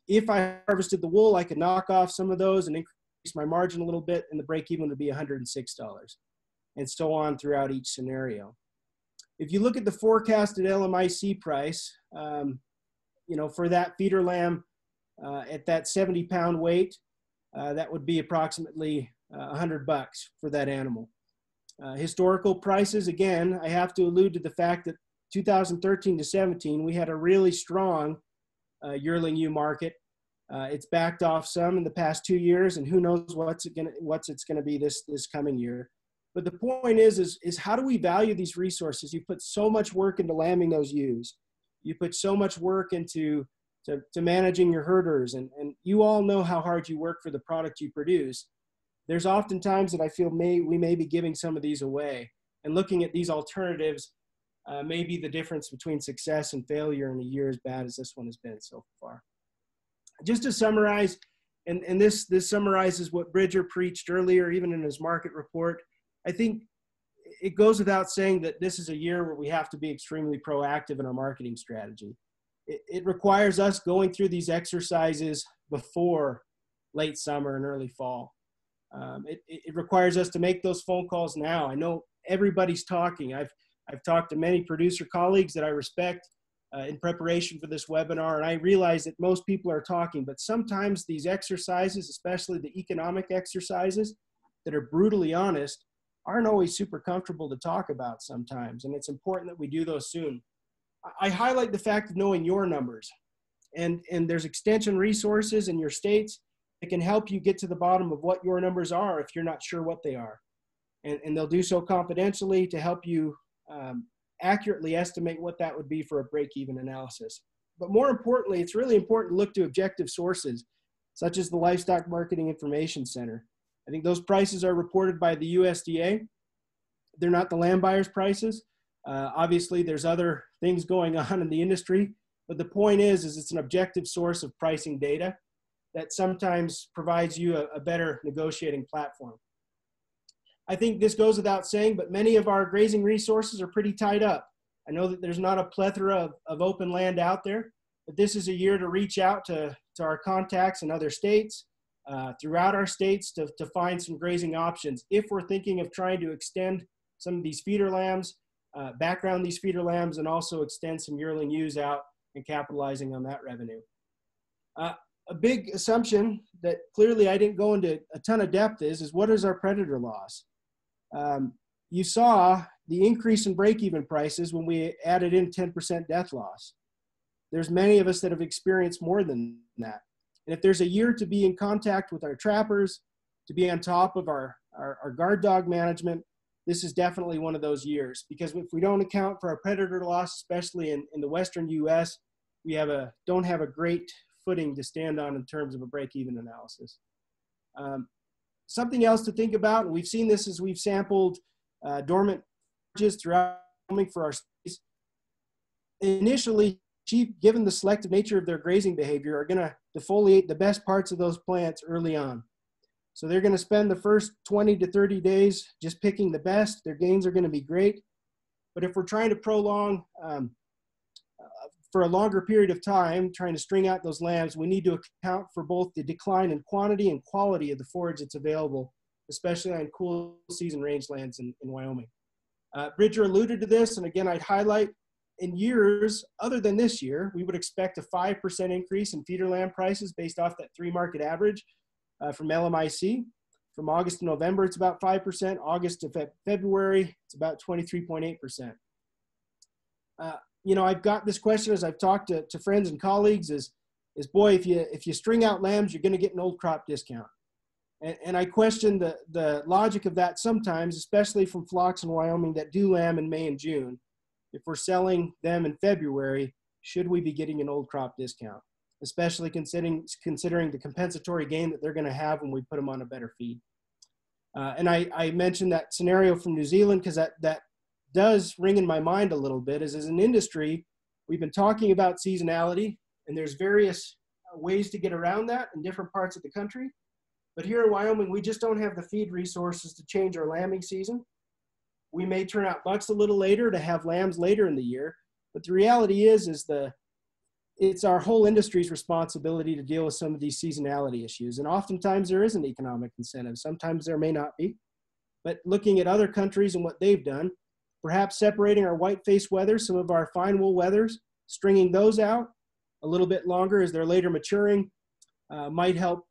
If I harvested the wool, I could knock off some of those and increase my margin a little bit, and the break even would be $106, and so on throughout each scenario. If you look at the forecasted LMIC price, you know, for that feeder lamb at that 70-pound weight, that would be approximately $100 for that animal. Historical prices, again, I have to allude to the fact that 2013 to 17, we had a really strong yearling ewe market. It's backed off some in the past 2 years, and who knows what's it's gonna be this coming year. But the point is how do we value these resources? You put so much work into lambing those ewes. You put so much work into to managing your herders, and you all know how hard you work for the product you produce. There's often times that I feel we may be giving some of these away, and looking at these alternatives may be the difference between success and failure in a year as bad as this one has been so far. Just to summarize, and this summarizes what Bridger preached earlier, even in his market report, I think it goes without saying that this is a year where we have to be extremely proactive in our marketing strategy. It requires us going through these exercises before late summer and early fall. It requires us to make those phone calls now. I know everybody's talking. I've talked to many producer colleagues that I respect in preparation for this webinar, and I realize that most people are talking, but sometimes these exercises, especially the economic exercises that are brutally honest, aren't always super comfortable to talk about sometimes, and it's important that we do those soon. I highlight the fact of knowing your numbers, and there's extension resources in your states that can help you get to the bottom of what your numbers are if you're not sure what they are, and they'll do so confidentially to help you accurately estimate what that would be for a break-even analysis. But more importantly, it's really important to look to objective sources, such as the Livestock Marketing Information Center. I think those prices are reported by the USDA. They're not the lamb buyers' prices. Obviously, there's other things going on in the industry, but the point is it's an objective source of pricing data that sometimes provides you a better negotiating platform. I think this goes without saying, but many of our grazing resources are pretty tied up. I know that there's not a plethora of open land out there, but this is a year to reach out to our contacts in other states, throughout our states, to find some grazing options. If we're thinking of trying to extend some of these feeder lambs, background these feeder lambs, and also extend some yearling ewes out and capitalizing on that revenue. A big assumption that clearly I didn't go into a ton of depth is what is our predator loss? You saw the increase in break-even prices when we added in 10% death loss. There's many of us that have experienced more than that. And if there's a year to be in contact with our trappers, to be on top of our guard dog management, this is definitely one of those years, because if we don't account for our predator loss, especially in the Western US, we have don't have a great footing to stand on in terms of a break-even analysis. Something else to think about, and we've seen this as we've sampled dormant forage throughout for our species. Initially, sheep, given the selective nature of their grazing behavior, are going to defoliate the best parts of those plants early on. So they're going to spend the first 20 to 30 days just picking the best. Their gains are going to be great. But if we're trying to prolong for a longer period of time, trying to string out those lambs, we need to account for both the decline in quantity and quality of the forage that's available, especially on cool season rangelands in Wyoming. Bridger alluded to this, and again, I'd highlight, in years other than this year, we would expect a 5% increase in feeder lamb prices based off that three market average from LMIC. From August to November, it's about 5%. August to February, it's about 23.8%. You know, I've got this question as I've talked to friends and colleagues is boy, if you string out lambs, you're gonna get an old crop discount. And I question the logic of that sometimes, especially from flocks in Wyoming that do lamb in May and June. If we're selling them in February, should we be getting an old crop discount, especially considering the compensatory gain that they're going to have when we put them on a better feed? And I mentioned that scenario from New Zealand because that does ring in my mind a little bit. As an industry, we've been talking about seasonality, and there's various ways to get around that in different parts of the country. But here in Wyoming, we just don't have the feed resources to change our lambing season. We may turn out bucks a little later to have lambs later in the year, but the reality is it's our whole industry's responsibility to deal with some of these seasonality issues. And oftentimes there is an economic incentive. Sometimes there may not be, but looking at other countries and what they've done, perhaps separating our whiteface weathers, some of our fine wool weathers, stringing those out a little bit longer as they're later maturing might help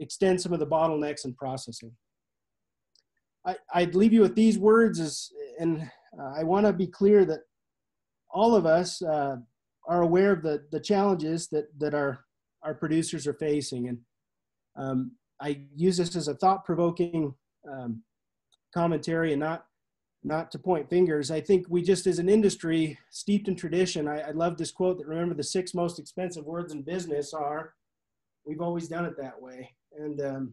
extend some of the bottlenecks in processing. I'd leave you with these words, and I want to be clear that all of us are aware of the challenges that our producers are facing. And I use this as a thought-provoking commentary and not to point fingers. I think we just, as an industry steeped in tradition, I love this quote that, remember, the 6 most expensive words in business are, "We've always done it that way." And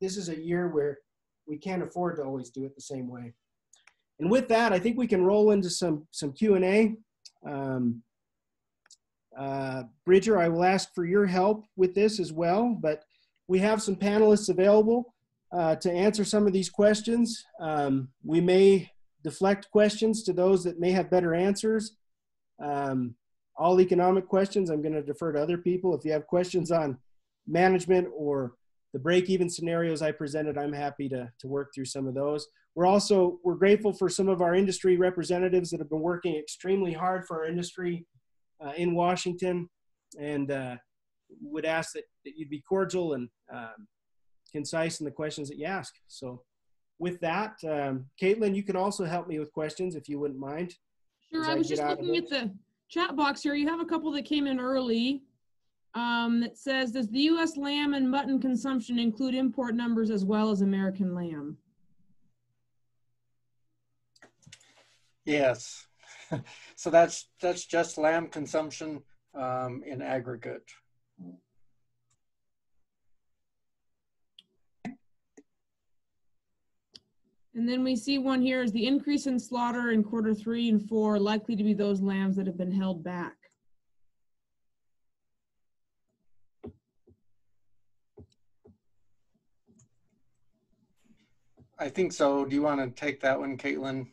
this is a year where we can't afford to always do it the same way. And with that, I think we can roll into some Q&A. Bridger, I will ask for your help with this as well, but we have some panelists available to answer some of these questions. We may deflect questions to those that may have better answers. All economic questions, I'm gonna defer to other people. If you have questions on management or the break-even scenarios I presented, I'm happy to work through some of those. We're grateful for some of our industry representatives that have been working extremely hard for our industry in Washington, and would ask that you'd be cordial and concise in the questions that you ask. So with that, Caitlin, you can also help me with questions if you wouldn't mind. Sure, I was just looking at the chat box here. You have a couple that came in early. It says, does the U.S. lamb and mutton consumption include import numbers as well as American lamb? Yes. So that's just lamb consumption in aggregate. And then we see one here, is the increase in slaughter in Q3 and Q4 likely to be those lambs that have been held back? I think so. Do you want to take that one, Caitlin?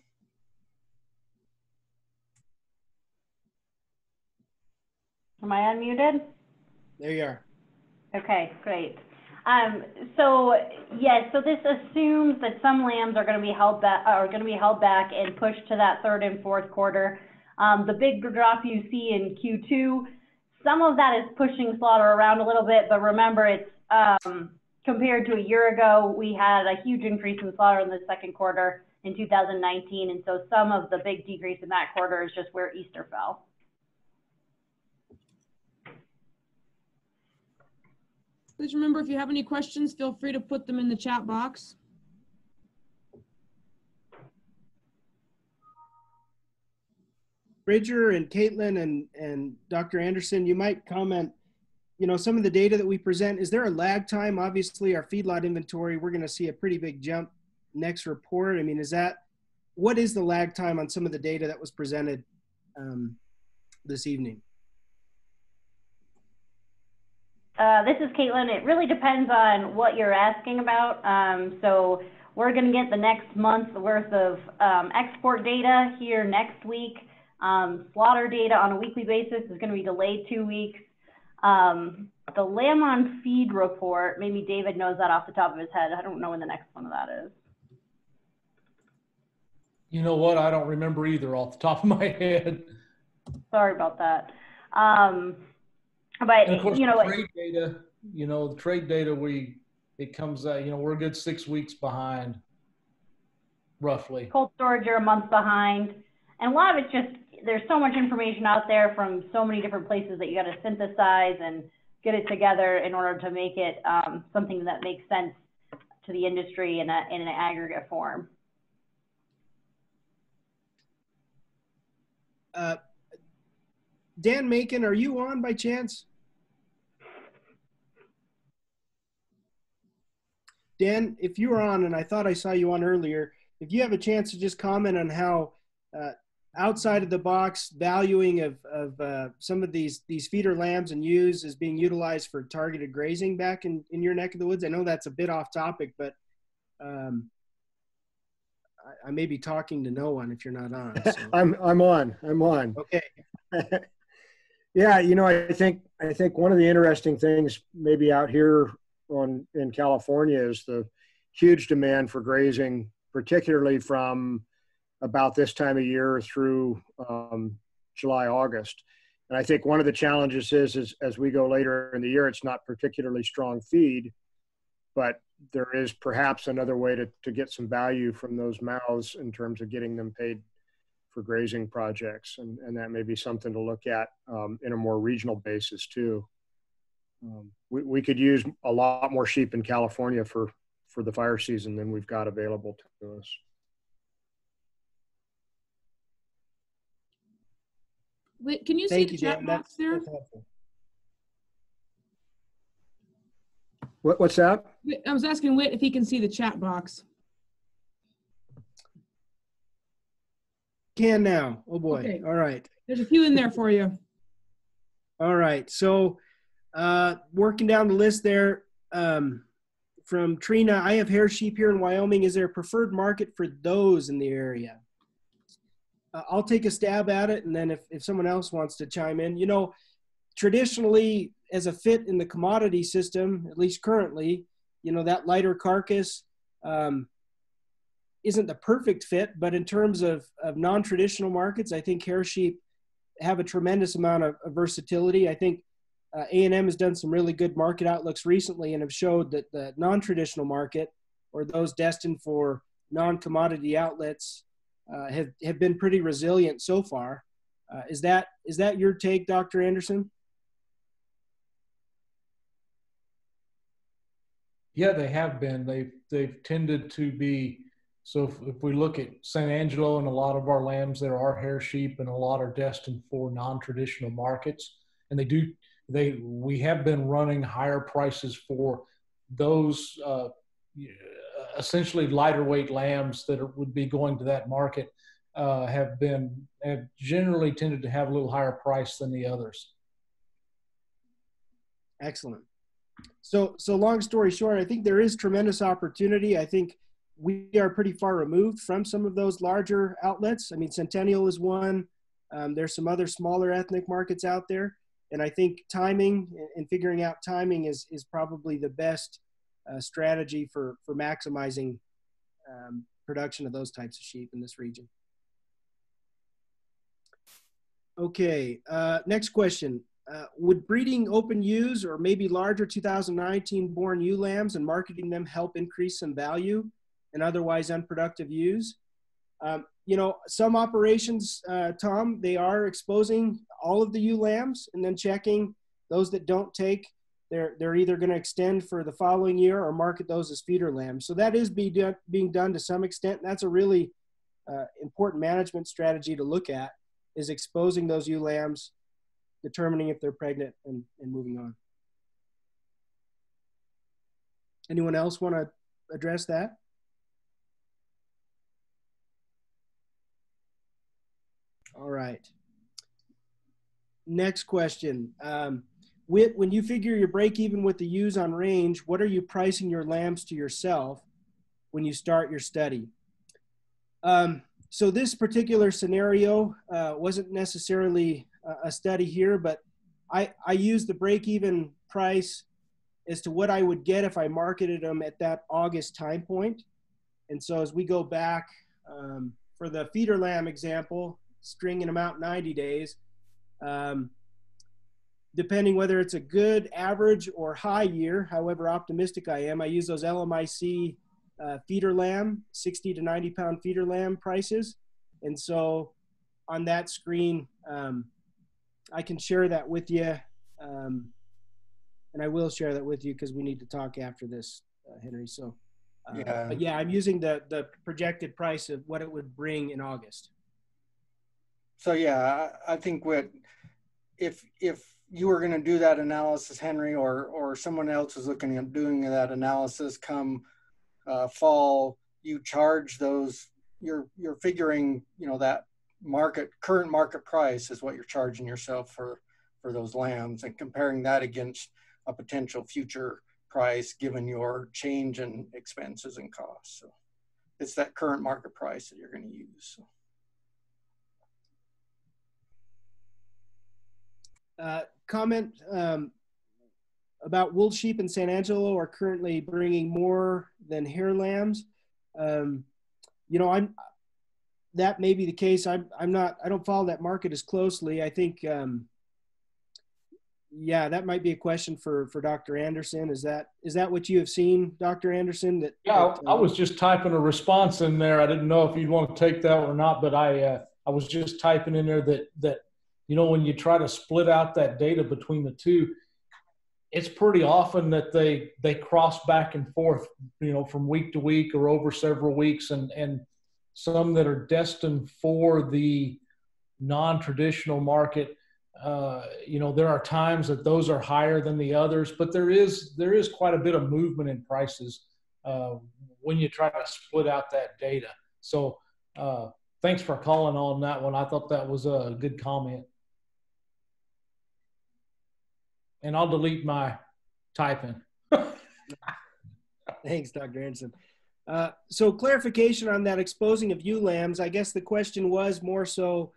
Am I unmuted? There you are. Okay, great. So yes, so this assumes that some lambs are going to be held back and pushed to that Q3 and Q4. The big drop you see in Q2, some of that is pushing slaughter around a little bit, but remember, it's compared to a year ago, we had a huge increase in slaughter in the Q2 in 2019, and so some of the big decrease in that quarter is just where Easter fell. Please remember, if you have any questions, feel free to put them in the chat box. Bridger and Caitlin and Dr. Anderson, you might comment, you know, some of the data that we present, is there a lag time? Obviously, our feedlot inventory, we're going to see a pretty big jump next report. I mean, is that, what is the lag time on some of the data that was presented this evening? This is Caitlin. It really depends on what you're asking about. So we're going to get the next month's worth of export data here next week. Slaughter data on a weekly basis is going to be delayed 2 weeks. The lamb on feed report, maybe David knows that off the top of his head. I don't know when the next one of that is. You know what? I don't remember either off the top of my head. Sorry about that. But, and of course, you know, the trade data, you know, the trade data, it comes out, you know, we're a good 6 weeks behind, roughly. Cold storage, you're a month behind. And a lot of it's just, there's so much information out there from so many different places that you got to synthesize and get it together in order to make it something that makes sense to the industry in an aggregate form. Dan Macon, are you on by chance? Dan, if you were on, and I thought I saw you on earlier, if you have a chance to just comment on how outside of the box valuing of some of these feeder lambs and ewes is being utilized for targeted grazing back in your neck of the woods. I know that's a bit off topic, but I may be talking to no one if you're not on. So. I'm on. Okay. Yeah, you know, I think one of the interesting things maybe out here in California is the huge demand for grazing, particularly from about this time of year through July, August. And I think one of the challenges is as we go later in the year, it's not particularly strong feed, but there is perhaps another way to get some value from those mouths in terms of getting them paid for grazing projects. And that may be something to look at in a more regional basis too. We could use a lot more sheep in California for the fire season than we've got available to us. Wait, can you see the chat box there? What's that? I was asking Whit if he can see the chat box. Can now. Oh boy. Okay. All right. There's a few in there for you. All right. So working down the list there from Trina, I have hair sheep here in Wyoming. Is there a preferred market for those in the area? I'll take a stab at it, and then if someone else wants to chime in. You know, traditionally, as a fit in the commodity system, at least currently, you know, that lighter carcass isn't the perfect fit, but in terms of non-traditional markets, I think hair sheep have a tremendous amount of versatility. I think A&M has done some really good market outlooks recently and have showed that the non-traditional market, or those destined for non-commodity outlets, have been pretty resilient so far. Is that your take, Dr. Anderson? Yeah, they have been. They've tended to be. So if we look at San Angelo and a lot of our lambs, there are hair sheep, and a lot are destined for non-traditional markets. And we have been running higher prices for those. Essentially lighter weight lambs that would be going to that market have generally tended to have a little higher price than the others. Excellent. So long story short, I think there is tremendous opportunity. I think we are pretty far removed from some of those larger outlets. I mean, Centennial is one. There's some other smaller ethnic markets out there. And I think timing and figuring out timing is probably the best strategy for maximizing production of those types of sheep in this region. Okay, next question. Would breeding open ewes or maybe larger 2019 born ewe lambs and marketing them help increase some value in otherwise unproductive ewes? You know, some operations, Tom, they are exposing all of the ewe lambs and then checking those that don't take They're either going to extend for the following year or market those as feeder lambs. So that is being done to some extent. That's a really important management strategy to look at, is exposing those ewe lambs, determining if they're pregnant, and moving on. Anyone else want to address that? All right. Next question. When you figure your break even with the ewes on range, what are you pricing your lambs to yourself when you start your study? So this particular scenario wasn't necessarily a study here, but I used the break-even price as to what I would get if I marketed them at that August time point. And so as we go back for the feeder lamb example, stringing them out 90 days, depending whether it's a good, average, or high year, however optimistic I am, I use those LMIC feeder lamb, 60 to 90 pound feeder lamb prices. And so on that screen, I can share that with you. And I will share that with you because we need to talk after this, Henry. So yeah. But yeah, I'm using the projected price of what it would bring in August. So yeah, I think if you were going to do that analysis, Henry, or someone else was looking at doing that analysis come fall, you charge those, you're figuring, you know, that current market price is what you're charging yourself for those lambs, and comparing that against a potential future price given your change in expenses and costs. So it's that current market price that you're going to use. So. Comment about wool sheep in San Angelo are currently bringing more than hair lambs. You know, that may be the case. I don't follow that market as closely. I think, yeah, that might be a question for Dr. Anderson. Is that what you have seen, Dr. Anderson? That, yeah, I was just typing a response in there. I didn't know if you'd want to take that or not, but I was just typing in there that you know, when you try to split out that data between the two, it's pretty often that they cross back and forth, you know, from week to week or over several weeks, and some that are destined for the non-traditional market. You know, there are times that those are higher than the others, but there is quite a bit of movement in prices when you try to split out that data. So thanks for calling on that one. I thought that was a good comment. And I'll delete my typing. Thanks, Dr. Anderson. So clarification on that exposing of ewe lambs. I guess the question was more so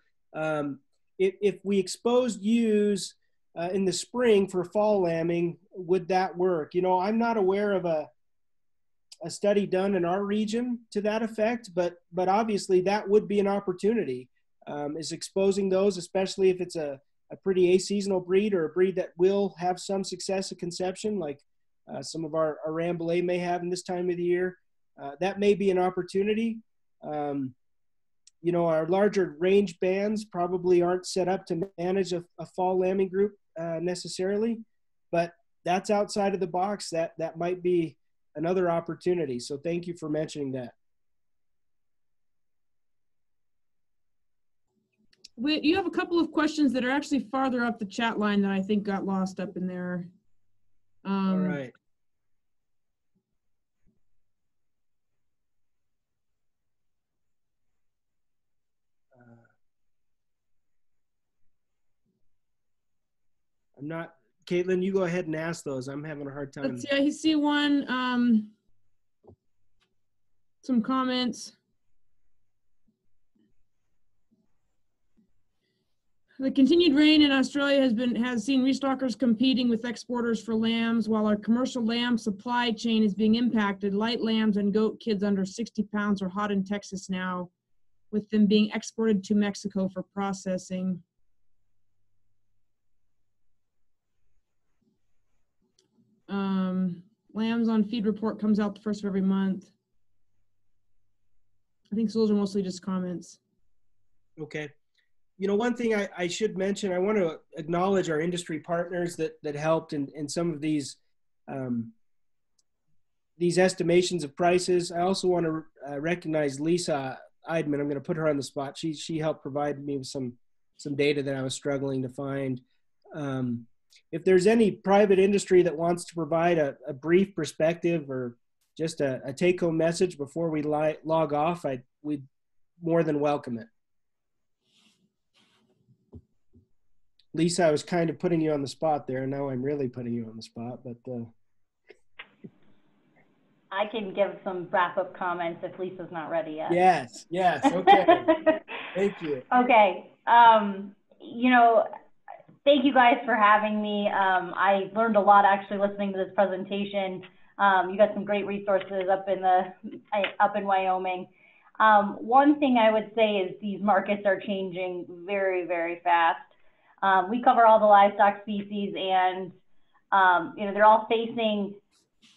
if we exposed ewes in the spring for fall lambing, would that work? You know, I'm not aware of a study done in our region to that effect, but obviously that would be an opportunity, is exposing those, especially if it's a pretty aseasonal breed or a breed that will have some success at conception, like some of our Rambouillet may have in this time of the year. That may be an opportunity. You know, our larger range bands probably aren't set up to manage a fall lambing group necessarily, but that's outside of the box. That might be another opportunity. So thank you for mentioning that. You have a couple of questions that are actually farther up the chat line that I think got lost up in there. All right. I'm not, Caitlin, you go ahead and ask those. I'm having a hard time. Let's see, I see one, some comments. The continued rain in Australia has seen restockers competing with exporters for lambs, while our commercial lamb supply chain is being impacted. Light lambs and goat kids under 60 pounds are hot in Texas now, with them being exported to Mexico for processing. Lambs on feed report comes out the first of every month. I think those are mostly just comments. Okay. You know, one thing I should mention, I want to acknowledge our industry partners that helped in some of these estimations of prices. I also want to recognize Lisa Eidman. I'm going to put her on the spot. She helped provide me with some data that I was struggling to find. If there's any private industry that wants to provide a brief perspective or just a take-home message before we log off, we'd more than welcome it. Lisa, I was kind of putting you on the spot there. Now I'm really putting you on the spot, but. I can give some wrap-up comments if Lisa's not ready yet. Yes, yes, okay. Thank you. Okay, you know, thank you guys for having me. I learned a lot actually listening to this presentation. You got some great resources up in Wyoming. One thing I would say is these markets are changing very, very fast. We cover all the livestock species, and you know, they're all facing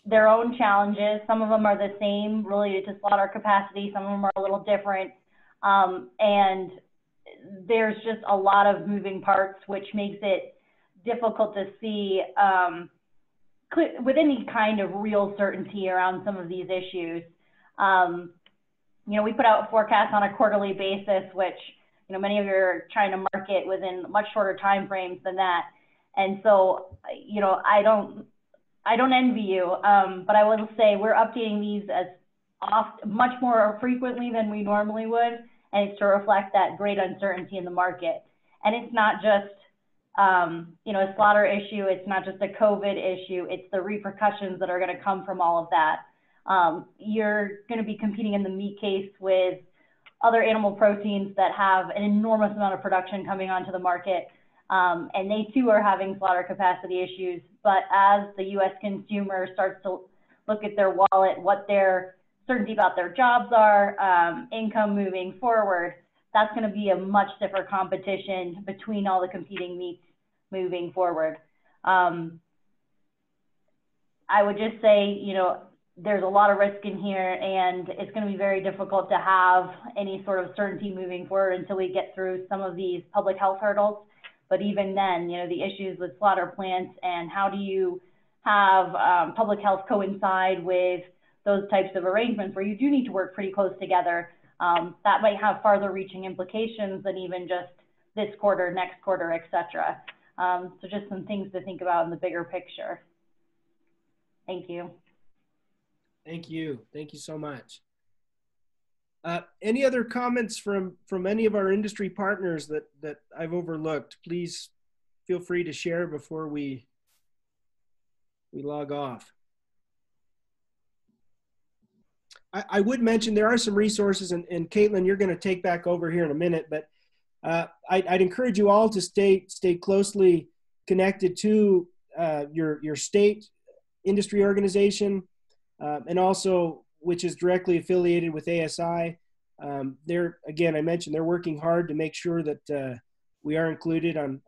their own challenges. Some of them are the same related to slaughter capacity. Some of them are a little different. And there's just a lot of moving parts, which makes it difficult to see with any kind of real certainty around some of these issues. You know, we put out forecasts on a quarterly basis, which, you know, many of you are trying to market within much shorter time frames than that. And so, you know, I don't envy you, but I will say we're updating these as much more frequently than we normally would, and it's to reflect that great uncertainty in the market. And it's not just, you know, a slaughter issue, it's not just a COVID issue, it's the repercussions that are going to come from all of that. You're going to be competing in the meat case with other animal proteins that have an enormous amount of production coming onto the market, and they too are having slaughter capacity issues. But as the U.S. consumer starts to look at their wallet, what their certainty about their jobs are, income moving forward, that's going to be a much different competition between all the competing meats moving forward. I would just say, you know, there's a lot of risk in here, and it's going to be very difficult to have any sort of certainty moving forward until we get through some of these public health hurdles. But even then, you know, the issues with slaughter plants and how do you have public health coincide with those types of arrangements where you do need to work pretty close together, that might have farther reaching implications than even just this quarter, next quarter, et cetera. So just some things to think about in the bigger picture. Thank you. Thank you. Thank you so much. Any other comments from any of our industry partners that I've overlooked? Please feel free to share before we log off. I would mention there are some resources, and Caitlin, you're going to take back over here in a minute, but I'd encourage you all to stay closely connected to your state industry organization, and also which is directly affiliated with ASI. They're, again, I mentioned they're working hard to make sure that we are included on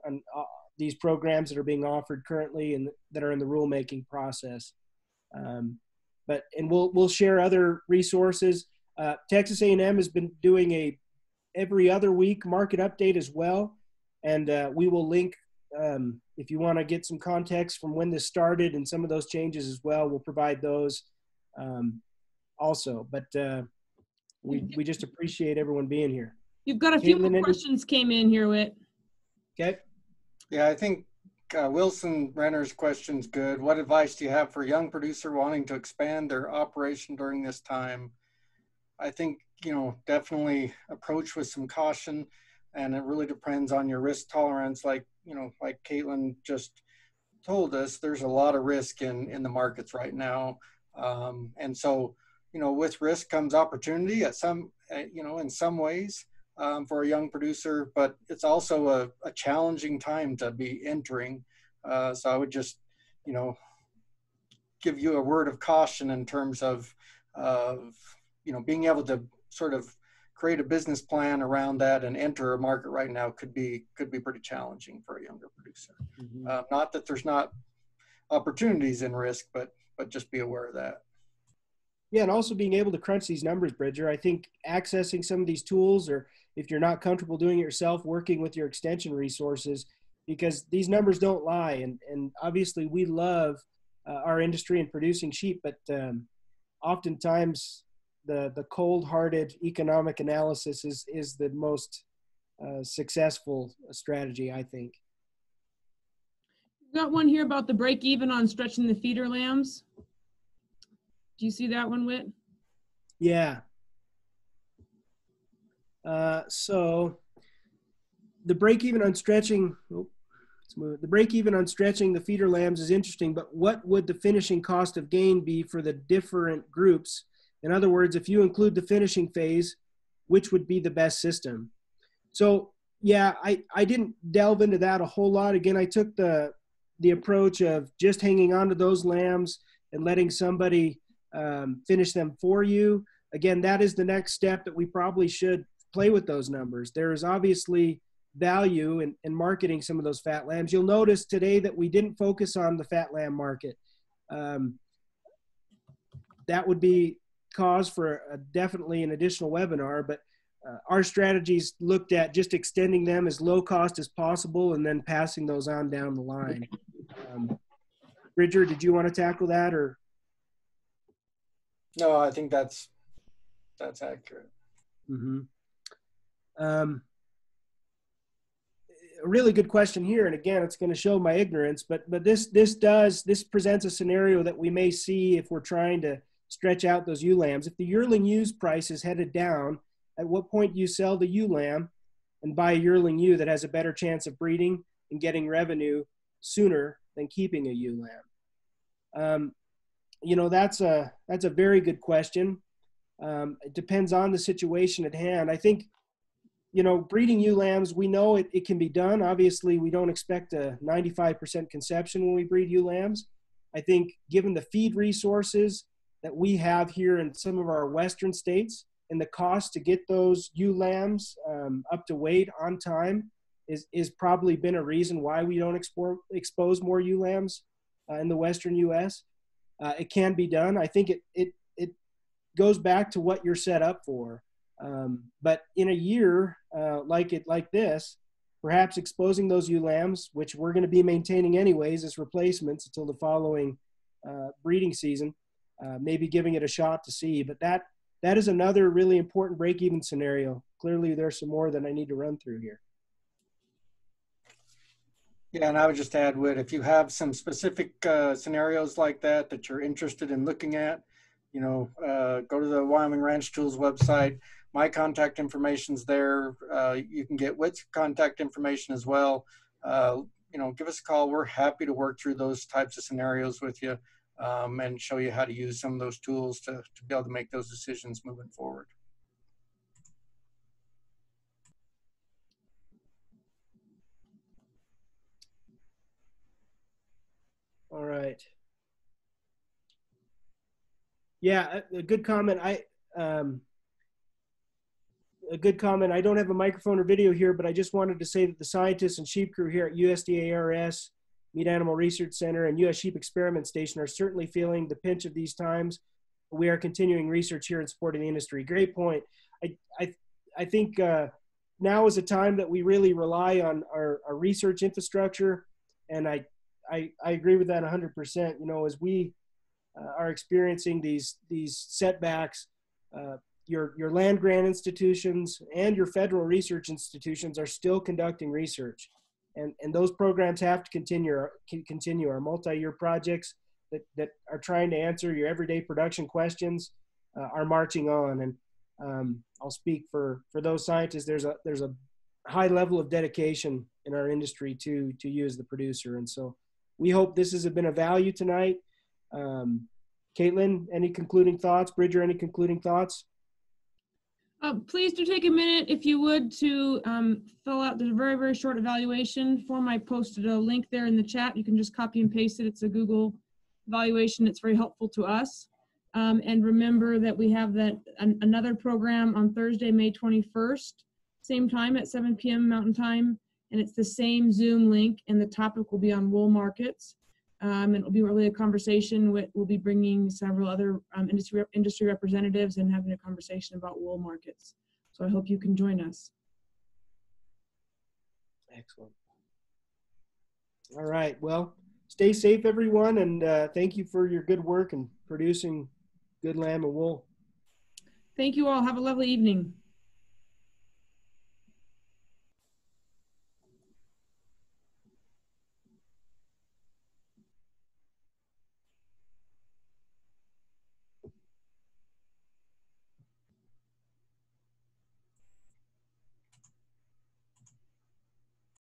these programs that are being offered currently and that are in the rulemaking process. And we'll share other resources. Texas A&M has been doing every other week market update as well. And we will link, if you want to get some context from when this started and some of those changes as well, we'll provide those also. But we just appreciate everyone being here. You've got a few more questions came in here, Whit. Okay. Yeah, I think Wilson Renner's question's good. What advice do you have for a young producer wanting to expand their operation during this time? I think, you know, definitely approach with some caution, and it really depends on your risk tolerance. Like, you know, like Caitlin just told us, there's a lot of risk in the markets right now. And so, you know, with risk comes opportunity at some, you know, in some ways. For a young producer, but it's also a challenging time to be entering. So I would just, you know, give you a word of caution in terms of, you know, being able to sort of create a business plan around that and enter a market right now could be pretty challenging for a younger producer. Mm-hmm. Not that there's not opportunities in risk, but just be aware of that. Yeah, and also being able to crunch these numbers, Bridger. I think accessing some of these tools, or if you're not comfortable doing it yourself, working with your extension resources, because these numbers don't lie. And obviously we love our industry and producing sheep, but oftentimes the cold-hearted economic analysis is the most successful strategy, I think. Got one here about the break even on stretching the feeder lambs. Do you see that one, Whit? Yeah. So the break even on stretching, the break even on stretching the feeder lambs is interesting, but what would the finishing cost of gain be for the different groups? In other words, if you include the finishing phase, which would be the best system? So yeah, I didn't delve into that a whole lot. Again, I took the approach of just hanging on to those lambs and letting somebody finish them for you. Again, that is the next step that we probably should play with those numbers. There is obviously value in marketing some of those fat lambs. You'll notice today that we didn't focus on the fat lamb market. That would be cause for definitely an additional webinar, but our strategies looked at just extending them as low cost as possible and then passing those on down the line. Bridger, did you want to tackle that, or? No, I think that's accurate. Mm-hmm. A really good question here, and again, it's going to show my ignorance, but this presents a scenario that we may see if we're trying to stretch out those ewe lambs. If the yearling ewes price is headed down, at what point do you sell the ewe lamb and buy a yearling ewe that has a better chance of breeding and getting revenue sooner than keeping a ewe lamb? You know, that's a very good question. It depends on the situation at hand. I think, you know, breeding ewe lambs, we know it can be done. Obviously, we don't expect a 95% conception when we breed ewe lambs. I think given the feed resources that we have here in some of our western states, and the cost to get those ewe lambs up to weight on time is probably been a reason why we don't expose more ewe lambs in the western U.S. It can be done. I think it goes back to what you're set up for. But in a year like this, perhaps exposing those ewe lambs, which we're going to be maintaining anyways as replacements until the following breeding season, maybe giving it a shot to see. But that is another really important break-even scenario. Clearly, there's some more that I need to run through here. Yeah, and I would just add, Whit, if you have some specific scenarios like that that you're interested in looking at, you know, go to the Wyoming Ranch Tools website. My contact information's there. You can get Whit's contact information as well. You know, give us a call. We're happy to work through those types of scenarios with you. And show you how to use some of those tools to be able to make those decisions moving forward. All right. Yeah, a good comment. A good comment. I don't have a microphone or video here, but I just wanted to say that the scientists and sheep crew here at USDA ARS, Meat Animal Research Center, and US Sheep Experiment Station are certainly feeling the pinch of these times. We are continuing research here and supporting the industry. Great point. I think now is a time that we really rely on our research infrastructure, and I agree with that 100%. You know, as we are experiencing these setbacks, your land grant institutions and your federal research institutions are still conducting research. And those programs have to continue. Our multi-year projects that are trying to answer your everyday production questions are marching on. And I'll speak for those scientists. There's a high level of dedication in our industry to you as the producer. And so we hope this has been of value tonight. Caitlin, any concluding thoughts? Bridger, any concluding thoughts? Please do take a minute, if you would, to fill out the very, very short evaluation form. I posted a link there in the chat. You can just copy and paste it. It's a Google evaluation. It's very helpful to us. And remember that we have another program on Thursday, May 21st, same time at 7 p.m. Mountain Time, and it's the same Zoom link, and the topic will be on wool markets. It will be really a conversation with, we'll be bringing several other industry representatives and having a conversation about wool markets. So I hope you can join us. Excellent. All right, well, stay safe everyone, and thank you for your good work in producing good lamb and wool. Thank you all, have a lovely evening.